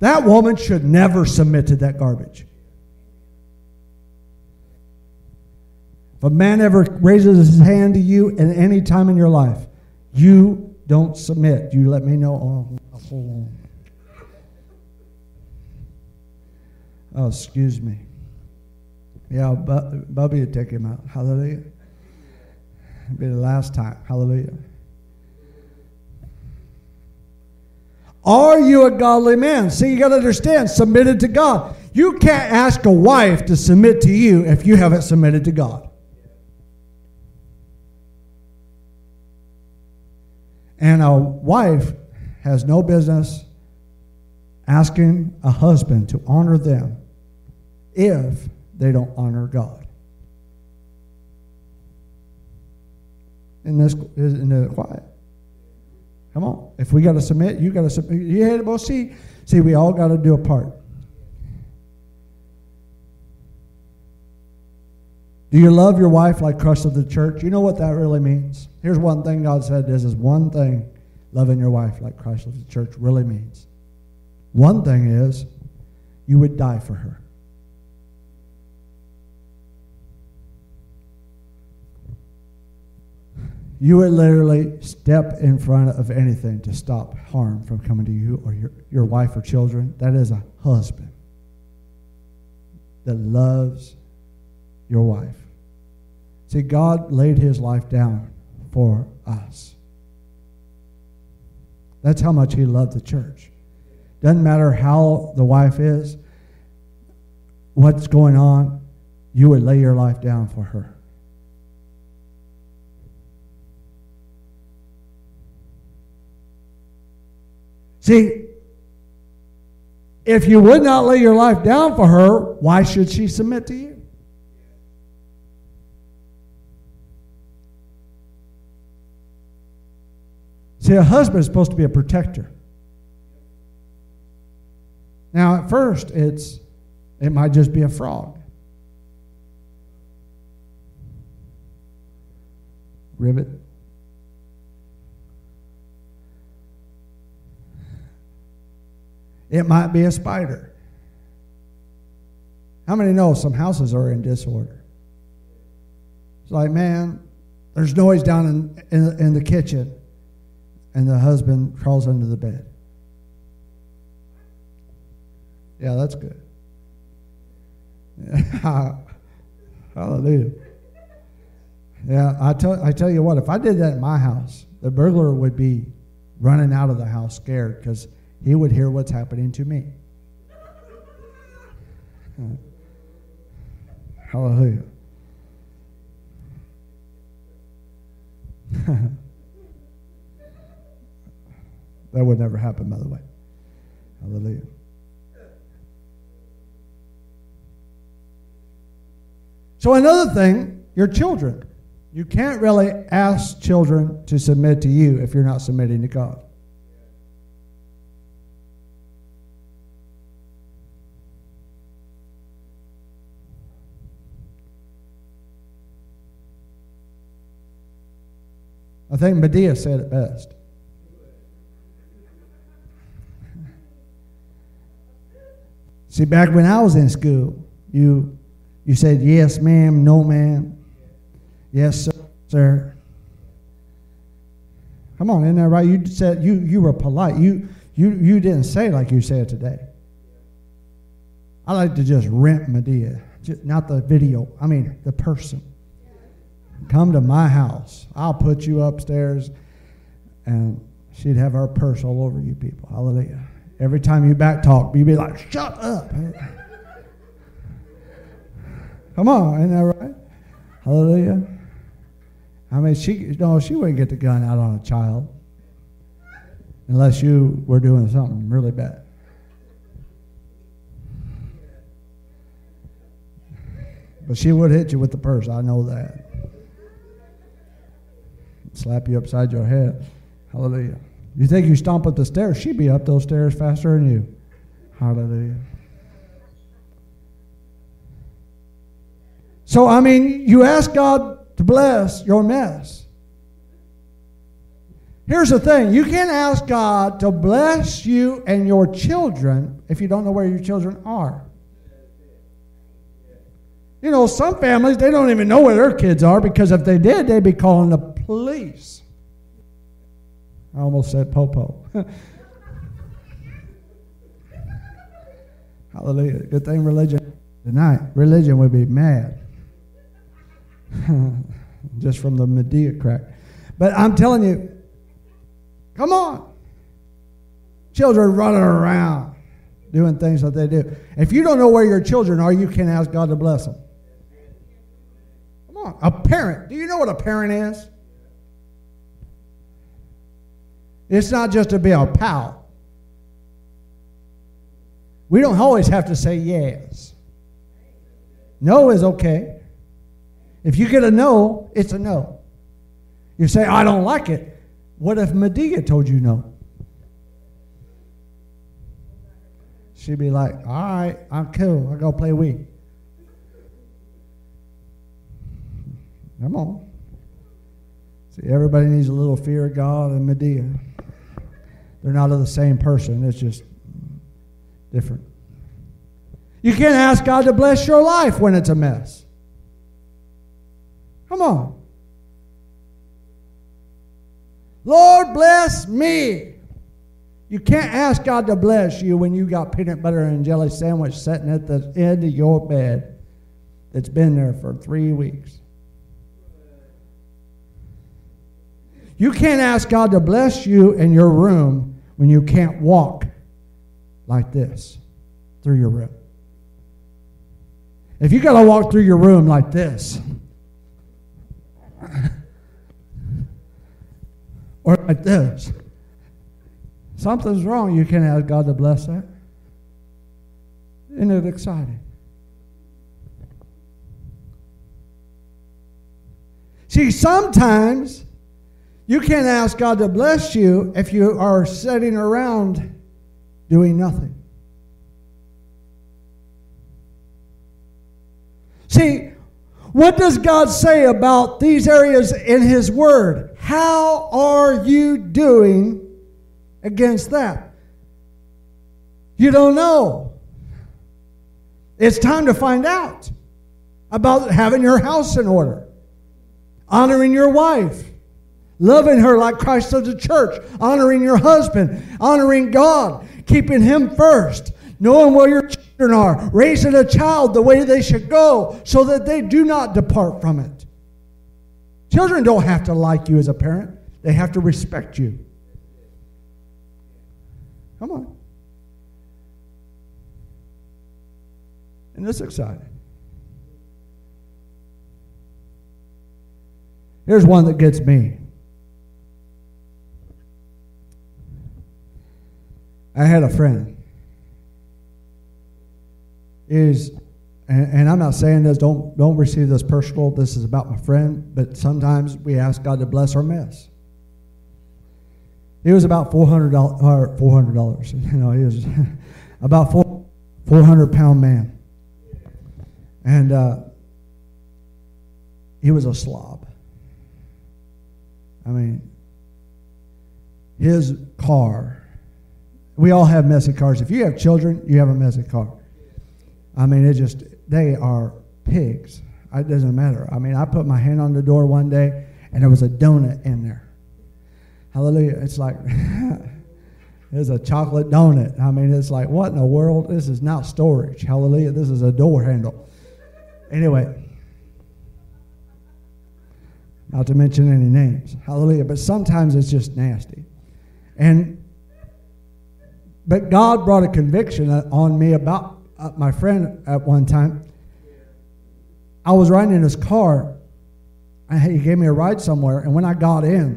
That woman should never submit to that garbage. If a man ever raises his hand to you at any time in your life, you don't submit. You let me know. Oh, hold on. Oh, excuse me. Yeah, Bu- Bubby would take him out. Hallelujah. It'd be the last time. Hallelujah. Are you a godly man? See, you got to understand, submitted to God. You can't ask a wife to submit to you if you haven't submitted to God. And a wife has no business asking a husband to honor them if they don't honor God. Isn't this, isn't it quiet? Come on. If we got to submit, you got to submit. You had to see. See, we all got to do a part. Do you love your wife like Christ of the church? You know what that really means? Here's one thing God said. This is one thing loving your wife like Christ of the church really means. One thing is, you would die for her. You would literally step in front of anything to stop harm from coming to you or your, your wife or children. That is a husband that loves your wife. See, God laid his life down for us. That's how much he loved the church. Doesn't matter how the wife is, what's going on, you would lay your life down for her. See, if you would not lay your life down for her, why should she submit to you? See, a husband is supposed to be a protector. Now, at first, it's it might just be a frog. Ribbit. It might be a spider. How many know some houses are in disorder? It's like, man, there's noise down in, in, in the kitchen, and the husband crawls under the bed. Yeah, that's good. Hallelujah. Yeah, I tell I tell you what, if I did that in my house, the burglar would be running out of the house scared because he would hear what's happening to me. Hallelujah. That would never happen, by the way. Hallelujah. So another thing, your children. You can't really ask children to submit to you if you're not submitting to God. I think Medea said it best. See, back when I was in school, you... You said, yes, ma'am, no, ma'am. Yes, sir, sir. Come on, isn't that right? You said you you were polite. You you you didn't say like you said today. I like to just rent Medea, just, not the video. I mean, the person. Come to my house. I'll put you upstairs, and she'd have her purse all over you people. Hallelujah. Every time you back talk, you'd be like, shut up. Come on, ain't that right? Hallelujah. I mean, she no, she wouldn't get the gun out on a child unless you were doing something really bad. But she would hit you with the purse. I know that. Slap you upside your head. Hallelujah. You think you stomp up the stairs? She'd be up those stairs faster than you. Hallelujah. So, I mean, you ask God to bless your mess. Here's the thing. You can't ask God to bless you and your children if you don't know where your children are. You know, some families, they don't even know where their kids are, because if they did, they'd be calling the police. I almost said po-po. Hallelujah. Good thing religion tonight. Religion would be mad. Just from the Medea crack. But I'm telling you, come on. Children running around doing things that they do. If you don't know where your children are, you can't ask God to bless them. Come on. A parent. Do you know what a parent is? It's not just to be a pal. We don't always have to say yes. No is okay. If you get a no, it's a no. You say, I don't like it. What if Medea told you no? She'd be like, all right, I'm cool. I'll go play Wii. Come on. See, everybody needs a little fear of God and Medea. They're not of the same person. It's just different. You can't ask God to bless your life when it's a mess. Come on. Lord, bless me. You can't ask God to bless you when you got peanut butter and jelly sandwich sitting at the end of your bed that's been there for three weeks. You can't ask God to bless you in your room when you can't walk like this through your room. If you got to walk through your room like this, or like this, something's wrong. You can't ask God to bless that. Isn't it exciting? See, sometimes you can't ask God to bless you if you are sitting around doing nothing. See, what does God say about these areas in His Word? How are you doing against that? You don't know. It's time to find out about having your house in order, honoring your wife, loving her like Christ of the church, honoring your husband, honoring God, keeping Him first, knowing where your children are, raising a child the way they should go so that they do not depart from it. Children don't have to like you as a parent. They have to respect you. Come on. And this is exciting. Here's one that gets me. I had a friend. Is And, and I'm not saying this, don't, don't receive this personal, this is about my friend, but sometimes we ask God to bless our mess. He was about four hundred dollars, or four hundred dollars, you know, he was about four, four hundred pound man. And uh, he was a slob. I mean, his car, we all have messy cars. If you have children, you have a messy car. I mean, it just, they are pigs. It doesn't matter. I mean, I put my hand on the door one day, and there was a donut in there. Hallelujah. It's like, there's a chocolate donut. I mean, it's like, what in the world? This is not storage. Hallelujah. This is a door handle. Anyway, not to mention any names. Hallelujah. But sometimes it's just nasty. And, but God brought a conviction on me about Uh, my friend at one time. I was riding in his car, and he gave me a ride somewhere, and when I got in,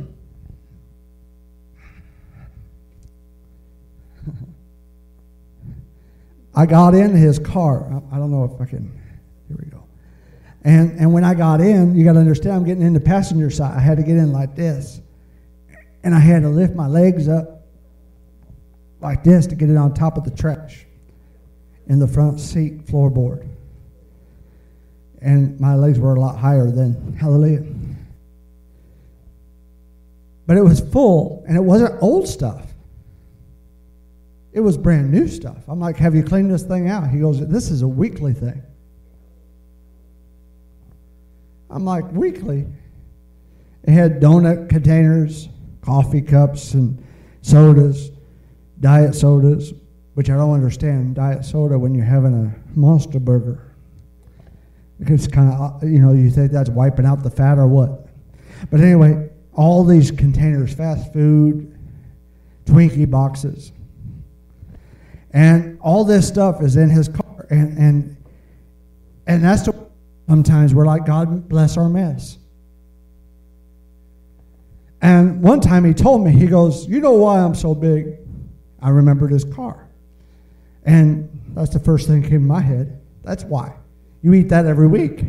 I got in his car. I, I don't know if I can, here we go. And, and when I got in, you got to understand, I'm getting in the passenger side. I had to get in like this, and I had to lift my legs up like this to get it on top of the trash in the front seat floorboard. and my legs were a lot higher then. Hallelujah. But it was full, and it wasn't old stuff. It was brand new stuff. I'm like, have you cleaned this thing out? He goes, this is a weekly thing. I'm like, weekly? It had donut containers, coffee cups, and sodas, diet sodas, which I don't understand, diet soda when you're having a monster burger. It's kind of, you know, you think that's wiping out the fat or what. But anyway, all these containers, fast food, Twinkie boxes. And all this stuff is in his car. And and, and that's the way sometimes we're like, God bless our mess. And one time he told me, he goes, you know why I'm so big? I remembered his car. And that's the first thing that came to my head. That's why. You eat that every week.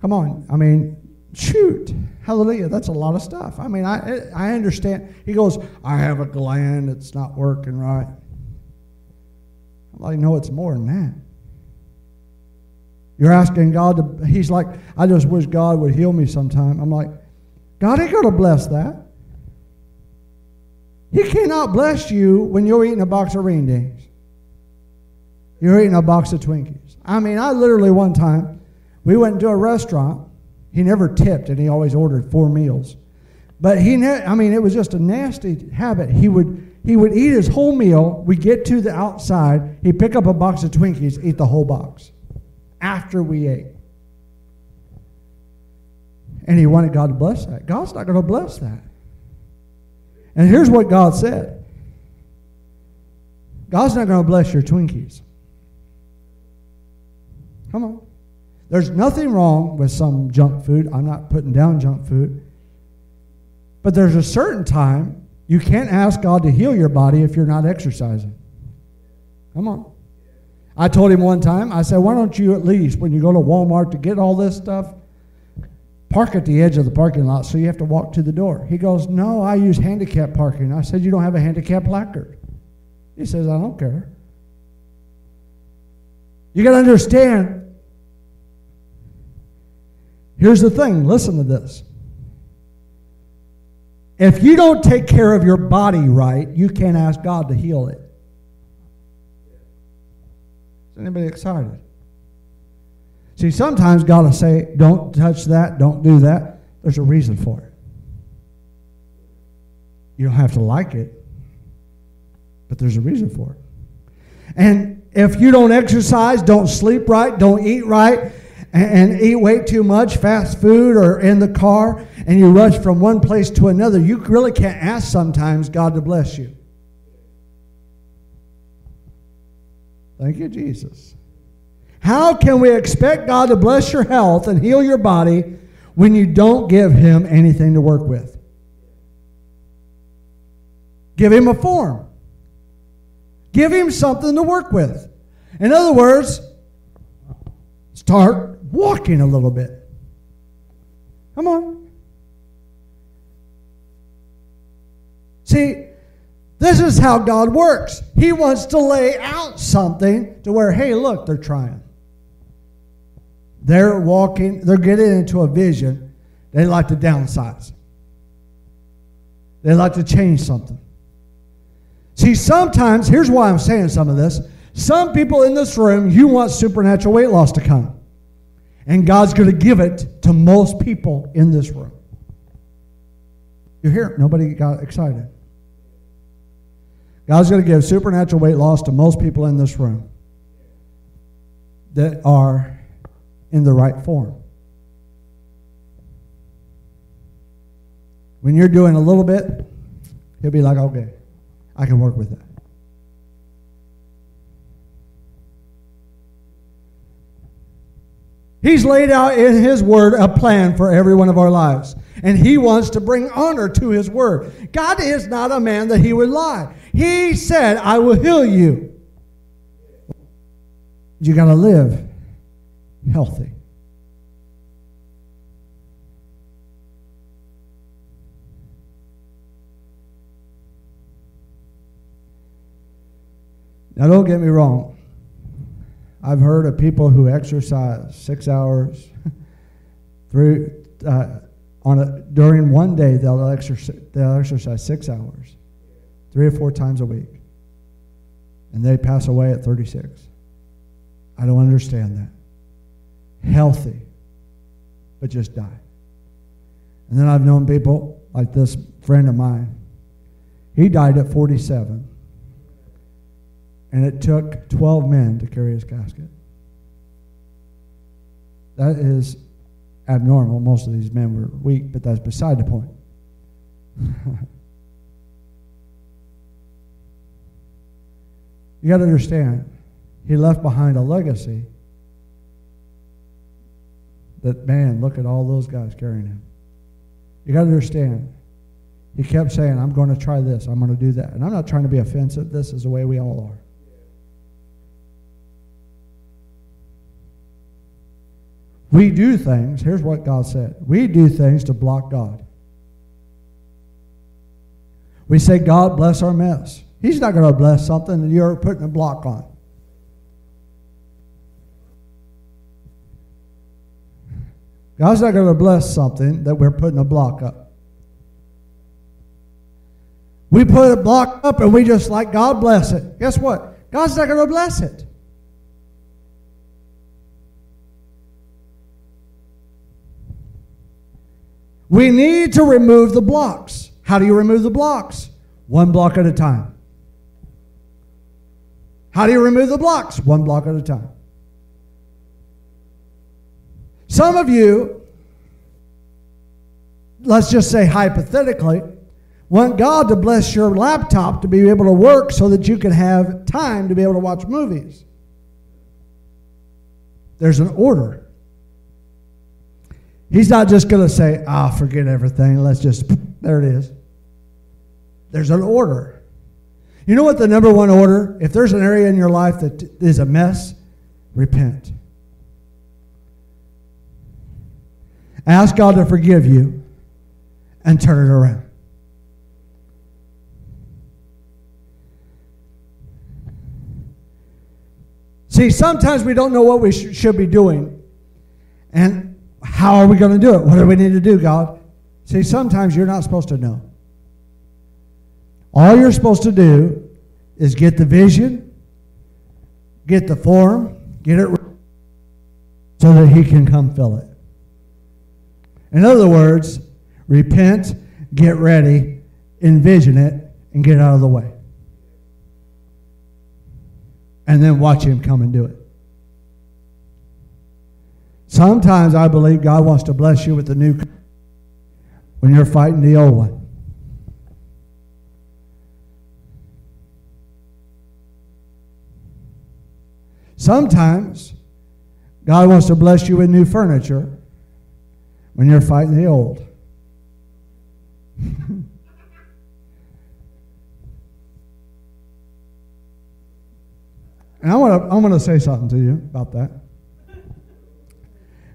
Come on. I mean, shoot. Hallelujah. That's a lot of stuff. I mean, I, I understand. He goes, I have a gland. It's not working right. I'm like, no, it's more than that. You're asking God to, he's like, I just wish God would heal me sometime. I'm like, God ain't going to bless that. He cannot bless you when you're eating a box of Ring Dings. You're eating a box of Twinkies. I mean, I literally one time, we went to a restaurant. He never tipped, and he always ordered four meals. But he, ne- I mean, it was just a nasty habit. He would he would eat his whole meal. We get to the outside. He'd pick up a box of Twinkies, eat the whole box after we ate. And he wanted God to bless that. God's not going to bless that. And here's what God said. God's not going to bless your Twinkies. Come on. There's nothing wrong with some junk food. I'm not putting down junk food. But there's a certain time you can't ask God to heal your body if you're not exercising. Come on. I told him one time, I said, why don't you at least, when you go to Walmart to get all this stuff, park at the edge of the parking lot so you have to walk to the door. He goes, no, I use handicap parking. I said, you don't have a handicap placard. He says, I don't care. You got to understand. Here's the thing. Listen to this. If you don't take care of your body right, you can't ask God to heal it. Is anybody excited? See, sometimes God will say, don't touch that, don't do that. There's a reason for it. You don't have to like it, but there's a reason for it. And if you don't exercise, don't sleep right, don't eat right, and, and eat way too much, fast food or in the car, and you rush from one place to another, you really can't ask sometimes God to bless you. Thank you, Jesus. How can we expect God to bless your health and heal your body when you don't give him anything to work with? Give him a form. Give him something to work with. In other words, start walking a little bit. Come on. See, this is how God works. He wants to lay out something to where, hey, look, they're trying. They're walking, they're getting into a vision. They like to downsize. They like to change something. See, sometimes, here's why I'm saying some of this. Some people in this room, you want supernatural weight loss to come. And God's going to give it to most people in this room. You hear? Nobody got excited. God's going to give supernatural weight loss to most people in this room that are in the right form. When you're doing a little bit, he'll be like, okay, I can work with that. He's laid out in his word a plan for every one of our lives. And he wants to bring honor to his word. God is not a man that he would lie. He said, I will heal you. You got to live healthy. Now don't get me wrong. I've heard of people who exercise six hours through uh, on a, during one day they'll exercise they'll exercise six hours, three or four times a week, and they pass away at thirty-six. I don't understand that. Healthy, but just die. And then I've known people like this friend of mine. He died at forty-seven. And it took twelve men to carry his casket. That is abnormal. Most of these men were weak, but that's beside the point. You got to understand, he left behind a legacy that, man, look at all those guys carrying him. You got to understand, he kept saying, I'm going to try this, I'm going to do that. And I'm not trying to be offensive. This is the way we all are. We do things, here's what God said. We do things to block God. We say, God, bless our mess. He's not going to bless something that you're putting a block on. God's not going to bless something that we're putting a block up. We put a block up and we just like, God bless it. Guess what? God's not going to bless it. We need to remove the blocks. How do you remove the blocks? One block at a time. How do you remove the blocks? One block at a time. Some of you, let's just say hypothetically, want God to bless your laptop to be able to work so that you can have time to be able to watch movies. There's an order. He's not just going to say, ah, oh, forget everything. Let's just, there it is. There's an order. You know what the number one order? If there's an area in your life that is a mess, repent. Ask God to forgive you and turn it around. See, sometimes we don't know what we sh- should be doing. And how are we going to do it? What do we need to do, God? See, sometimes you're not supposed to know. All you're supposed to do is get the vision, get the form, get it so that he can come fill it. In other words, repent, get ready, envision it, and get out of the way. And then watch him come and do it. Sometimes I believe God wants to bless you with the new when you're fighting the old one. Sometimes God wants to bless you with new furniture when you're fighting the old. And I want to I want to say something to you about that.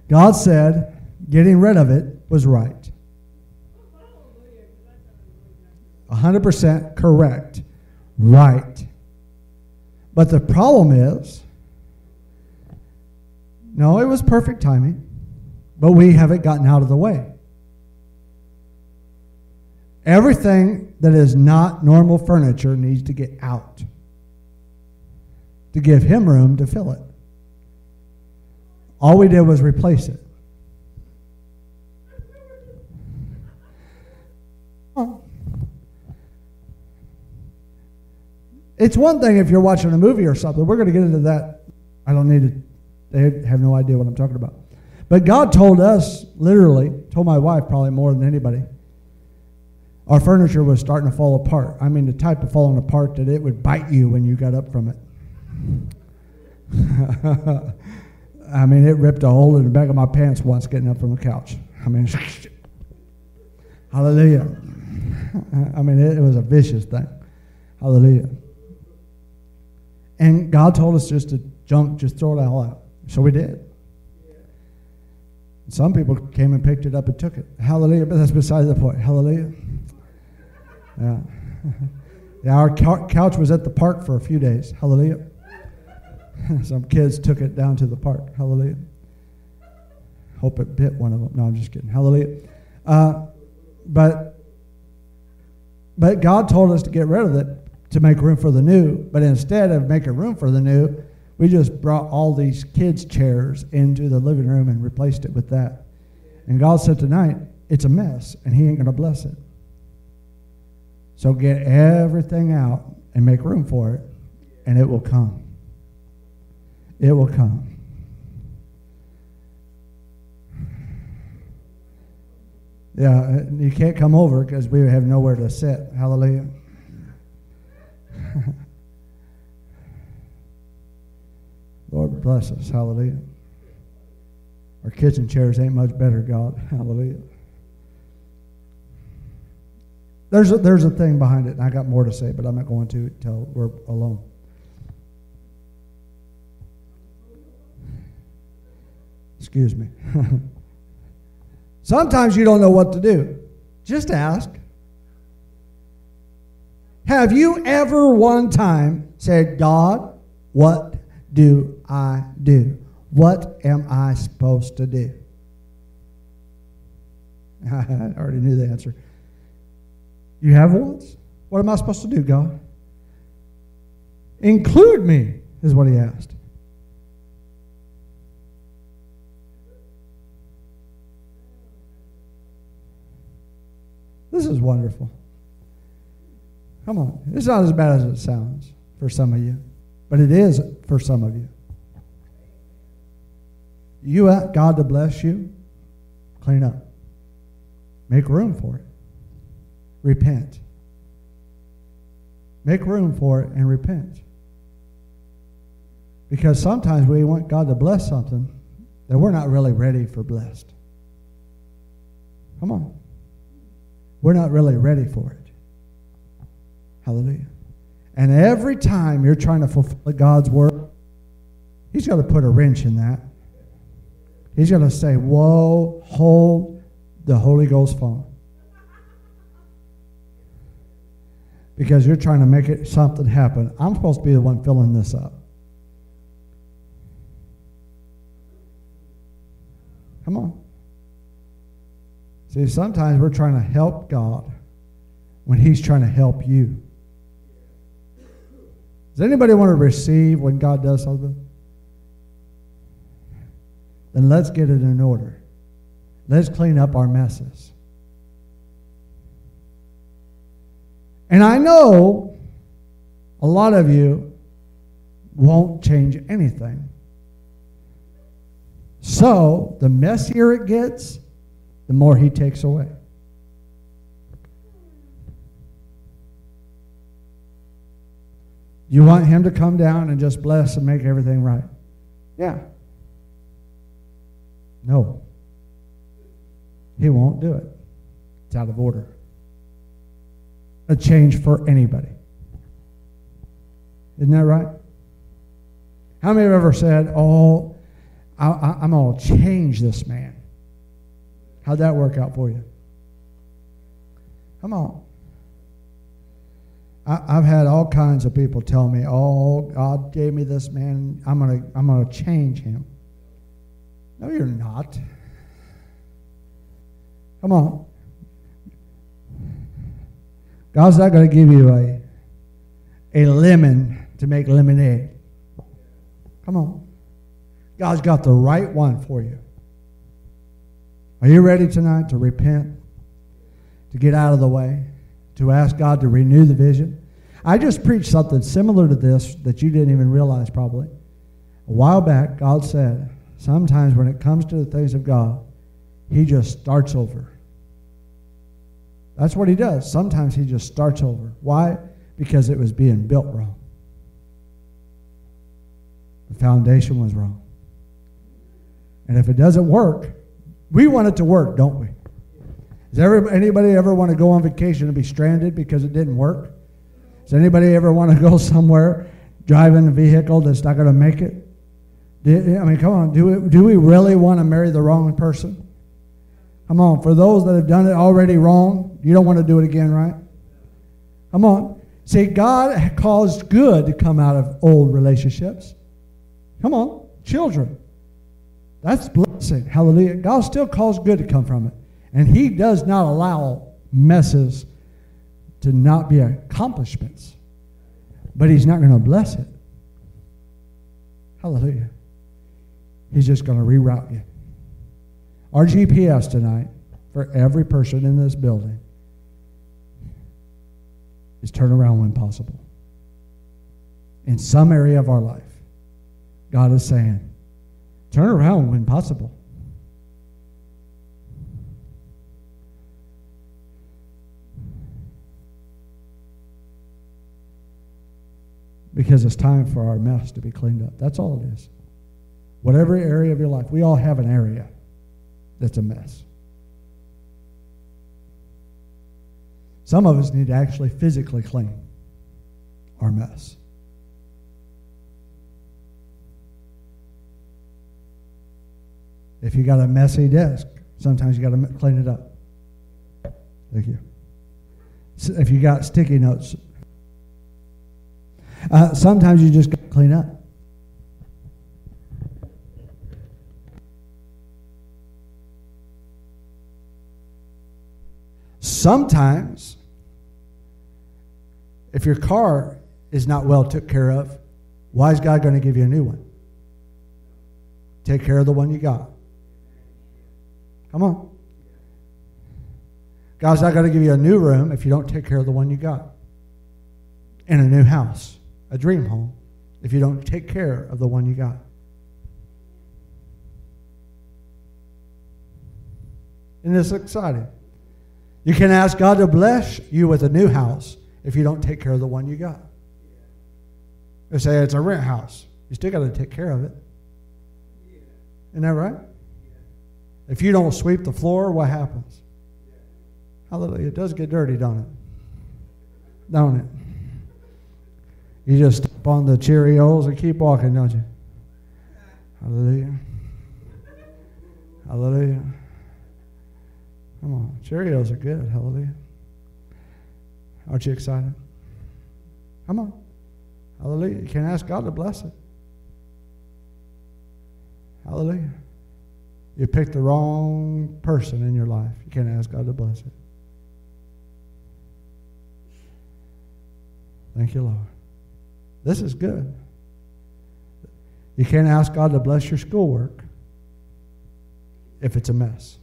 God said getting rid of it was right. one hundred percent correct. Right. But the problem is, no, it was perfect timing, but we haven't gotten out of the way. Everything that is not normal furniture needs to get out to give him room to fill it. All we did was replace it. It's one thing if you're watching a movie or something. We're going to get into that. I don't need to. They have no idea what I'm talking about. But God told us, literally, told my wife probably more than anybody, our furniture was starting to fall apart. I mean, the type of falling apart that it would bite you when you got up from it. I mean, it ripped a hole in the back of my pants once getting up from the couch. I mean, hallelujah. I mean, it, it was a vicious thing. Hallelujah. And God told us just to junk, just throw it all out. So we did. Some people came and picked it up and took it. Hallelujah. But that's beside the point. Hallelujah. Yeah. Yeah, our couch was at the park for a few days. Hallelujah. Some kids took it down to the park. Hallelujah. Hope it bit one of them. No, I'm just kidding. Hallelujah. Uh, but, but God told us to get rid of it to make room for the new. But instead of making room for the new, we just brought all these kids' chairs into the living room and replaced it with that. And God said tonight, it's a mess, and he ain't going to bless it. So get everything out and make room for it, and it will come. It will come. Yeah, you can't come over because we have nowhere to sit. Hallelujah. Lord bless us. Hallelujah. Our kitchen chairs ain't much better, God. Hallelujah. There's a, there's a thing behind it, and I got more to say, but I'm not going to until we're alone. Excuse me. Sometimes you don't know what to do. Just ask. Have you ever one time said, God, what do I do? What am I supposed to do? I already knew the answer. You have once? What am I supposed to do, God? Include me, is what he asked. This is wonderful. Come on. It's not as bad as it sounds for some of you, but it is for some of you. You ask God to bless you, clean up. Make room for it. Repent. Make room for it and repent. Because sometimes we want God to bless something that we're not really ready for blessed. Come on. We're not really ready for it. Hallelujah. And every time you're trying to fulfill God's word, he's got to put a wrench in that. He's going to say, whoa, hold the Holy Ghost phone. Because you're trying to make it something happen. I'm supposed to be the one filling this up. Come on. See, sometimes we're trying to help God when he's trying to help you. Does anybody want to receive when God does something? Then let's get it in order. Let's clean up our messes. And I know a lot of you won't change anything. So the messier it gets, the more he takes away. You want him to come down and just bless and make everything right? Yeah. No. He won't do it. It's out of order. A change for anybody. Isn't that right? How many have ever said, oh, I, I, I'm going to change this man? How'd that work out for you? Come on. I, I've had all kinds of people tell me, oh, God gave me this man. I'm gonna, I'm gonna change him. No, you're not. Come on. God's not going to give you a, a lemon to make lemonade. Come on. God's got the right one for you. Are you ready tonight to repent, to get out of the way, to ask God to renew the vision? I just preached something similar to this that you didn't even realize probably. A while back, God said, sometimes when it comes to the things of God, he just starts over. That's what he does. Sometimes he just starts over. Why? Because it was being built wrong. The foundation was wrong. And if it doesn't work, we want it to work, don't we? Does everybody, anybody ever want to go on vacation and be stranded because it didn't work? Does anybody ever want to go somewhere driving a vehicle that's not going to make it? Do, I mean, come on. Do we, do we really want to marry the wrong person? Come on. For those that have done it already wrong, you don't want to do it again, right? Come on. See, God caused good to come out of old relationships. Come on, children. That's blessing. Hallelujah. God still calls good to come from it. And he does not allow messes to not be accomplishments. But he's not going to bless it. Hallelujah. He's just going to reroute you. Our G P S tonight for every person in this building is turn around when possible. In some area of our life, God is saying, turn around when possible. Because it's time for our mess to be cleaned up. That's all it is. Whatever area of your life, we all have an area that's a mess. Some of us need to actually physically clean our mess. If you got a messy desk, sometimes you got to clean it up. Thank you. So if you got sticky notes, uh, sometimes you just got to clean up. Sometimes, if your car is not well took care of, why is God going to give you a new one? Take care of the one you got. Come on. God's not going to give you a new room if you don't take care of the one you got. And a new house, a dream home, if you don't take care of the one you got. And it's exciting. You can ask God to bless you with a new house if you don't take care of the one you got. They say it's a rent house. You still got to take care of it. Isn't that right? If you don't sweep the floor, what happens? Hallelujah. It does get dirty, don't it? Don't it? You just step on the Cheerios and keep walking, don't you? Hallelujah. Hallelujah. Come on. Cheerios are good. Hallelujah. Aren't you excited? Come on. Hallelujah. You can ask God to bless it. Hallelujah. You picked the wrong person in your life. You can't ask God to bless it. Thank you, Lord. This is good. You can't ask God to bless your schoolwork if it's a mess.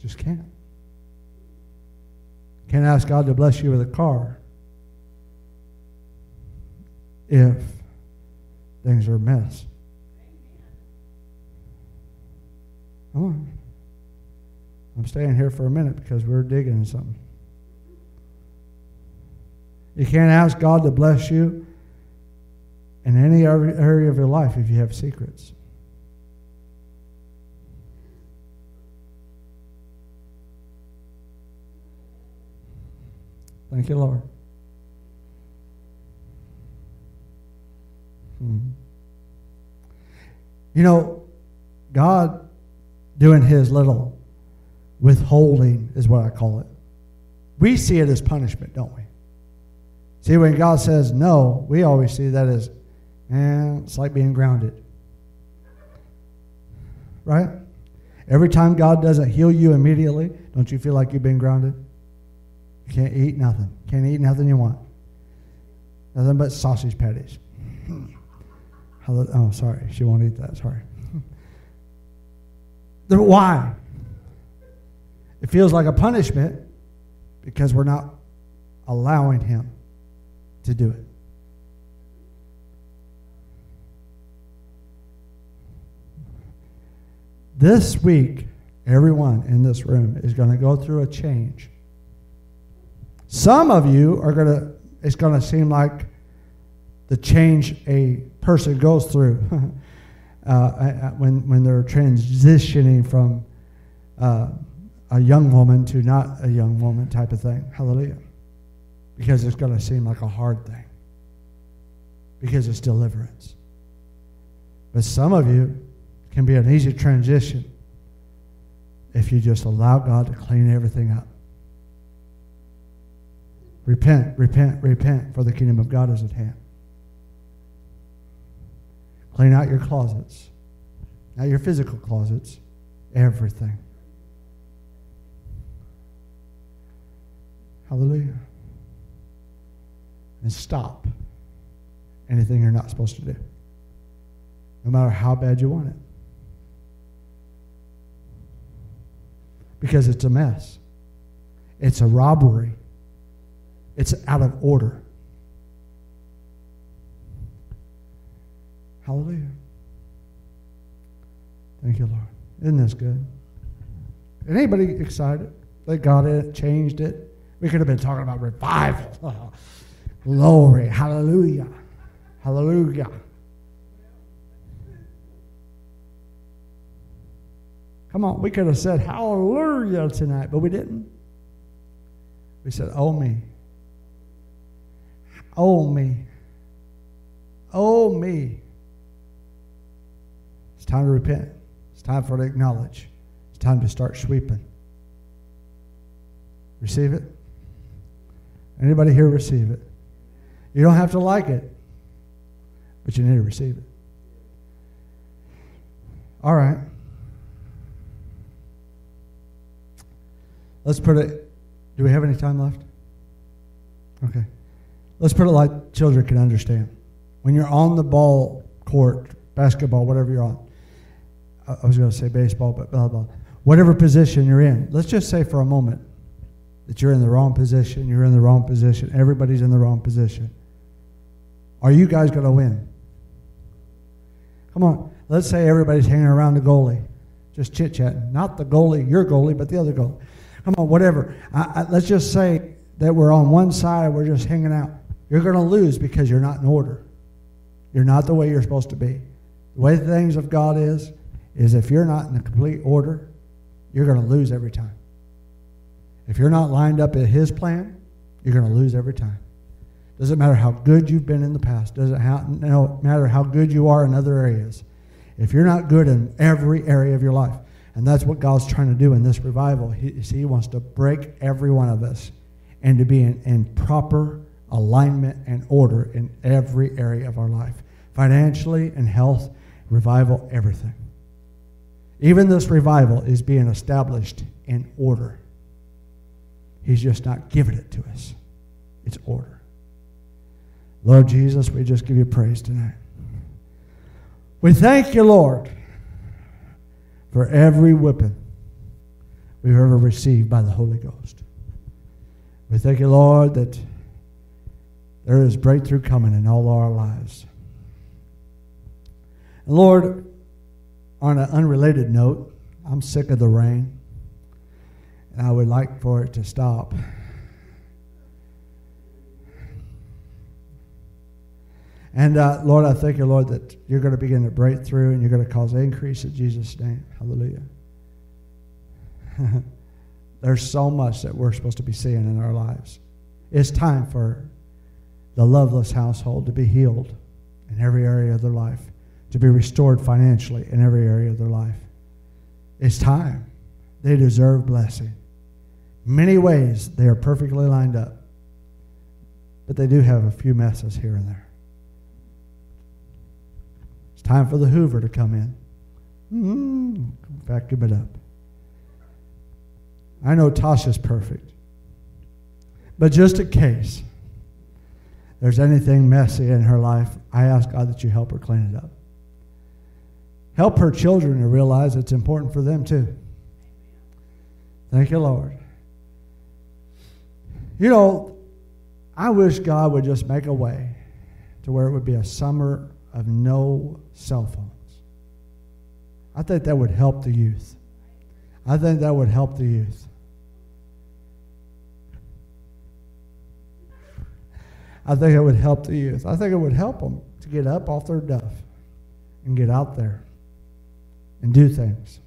Just can't. You can't ask God to bless you with a car if things are a mess. I'm staying here for a minute because we're digging something. You can't ask God to bless you in any area of your life if you have secrets. Thank you, Lord. Hmm. You know, God doing his little withholding is what I call it. We see it as punishment, don't we? See, when God says no, we always see that as, eh, it's like being grounded. Right? Every time God doesn't heal you immediately, don't you feel like you've been grounded? You can't eat nothing. Can't eat nothing you want. Nothing but sausage patties. Oh, sorry. She won't eat that. Sorry. Why? It feels like a punishment because we're not allowing him to do it. This week, everyone in this room is going to go through a change. Some of you are going to, it's going to seem like the change a person goes through. Uh, I, I, when, when they're transitioning from uh, a young woman to not a young woman type of thing. Hallelujah. Because it's going to seem like a hard thing. Because it's deliverance. But some of you can be an easy transition if you just allow God to clean everything up. Repent, repent, repent, for the kingdom of God is at hand. Clean out your closets. Not your physical closets. Everything. Hallelujah. And stop anything you're not supposed to do. No matter how bad you want it. Because it's a mess. It's a robbery. It's out of order. Hallelujah. Thank you, Lord. Isn't this good? Anybody excited that God it, changed it? We could have been talking about revival. Glory. Hallelujah. Hallelujah. Come on, we could have said hallelujah tonight, but we didn't. We said, oh me. Oh me. Oh me. It's time to repent. It's time for it to acknowledge. It's time to start sweeping. Receive it? Anybody here receive it? You don't have to like it, but you need to receive it. All right. Let's put it, do we have any time left? Okay. Let's put it like children can understand. When you're on the ball court, basketball, whatever you're on, I was going to say baseball, but blah, blah, whatever position you're in, let's just say for a moment that you're in the wrong position, you're in the wrong position, everybody's in the wrong position. Are you guys going to win? Come on. Let's say everybody's hanging around the goalie, just chit-chatting. Not the goalie, your goalie, but the other goalie. Come on, whatever. I, I, let's just say that we're on one side, we're just hanging out. You're going to lose because you're not in order. You're not the way you're supposed to be. The way the things of God is, is if you're not in a complete order, you're going to lose every time. If you're not lined up at his plan, you're going to lose every time. Doesn't matter how good you've been in the past. Doesn't ha- no, matter how good you are in other areas. If you're not good in every area of your life, and that's what God's trying to do in this revival. He, see, he wants to break every one of us and to be in, in proper alignment and order in every area of our life. Financially and health, revival, everything. Even this revival is being established in order. He's just not giving it to us. It's order. Lord Jesus, we just give you praise tonight. We thank you, Lord, for every whipping we've ever received by the Holy Ghost. We thank you, Lord, that there is breakthrough coming in all our lives. And Lord, on an unrelated note, I'm sick of the rain. And I would like for it to stop. And uh, Lord, I thank you, Lord, that you're going to begin to break through and you're going to cause increase in Jesus' name. Hallelujah. There's so much that we're supposed to be seeing in our lives. It's time for the loveless household to be healed in every area of their life, to be restored financially in every area of their life. It's time. They deserve blessing. Many ways they are perfectly lined up. But they do have a few messes here and there. It's time for the Hoover to come in. Mm-hmm. Vacuum it up. I know Tasha's perfect. But just in case there's anything messy in her life, I ask God that you help her clean it up. Help her children to realize it's important for them too. Thank you, Lord. You know, I wish God would just make a way to where it would be a summer of no cell phones. I think that would help the youth. I think that would help the youth. I think it would help the youth. I think it would help them to get up off their duff and get out there and do things.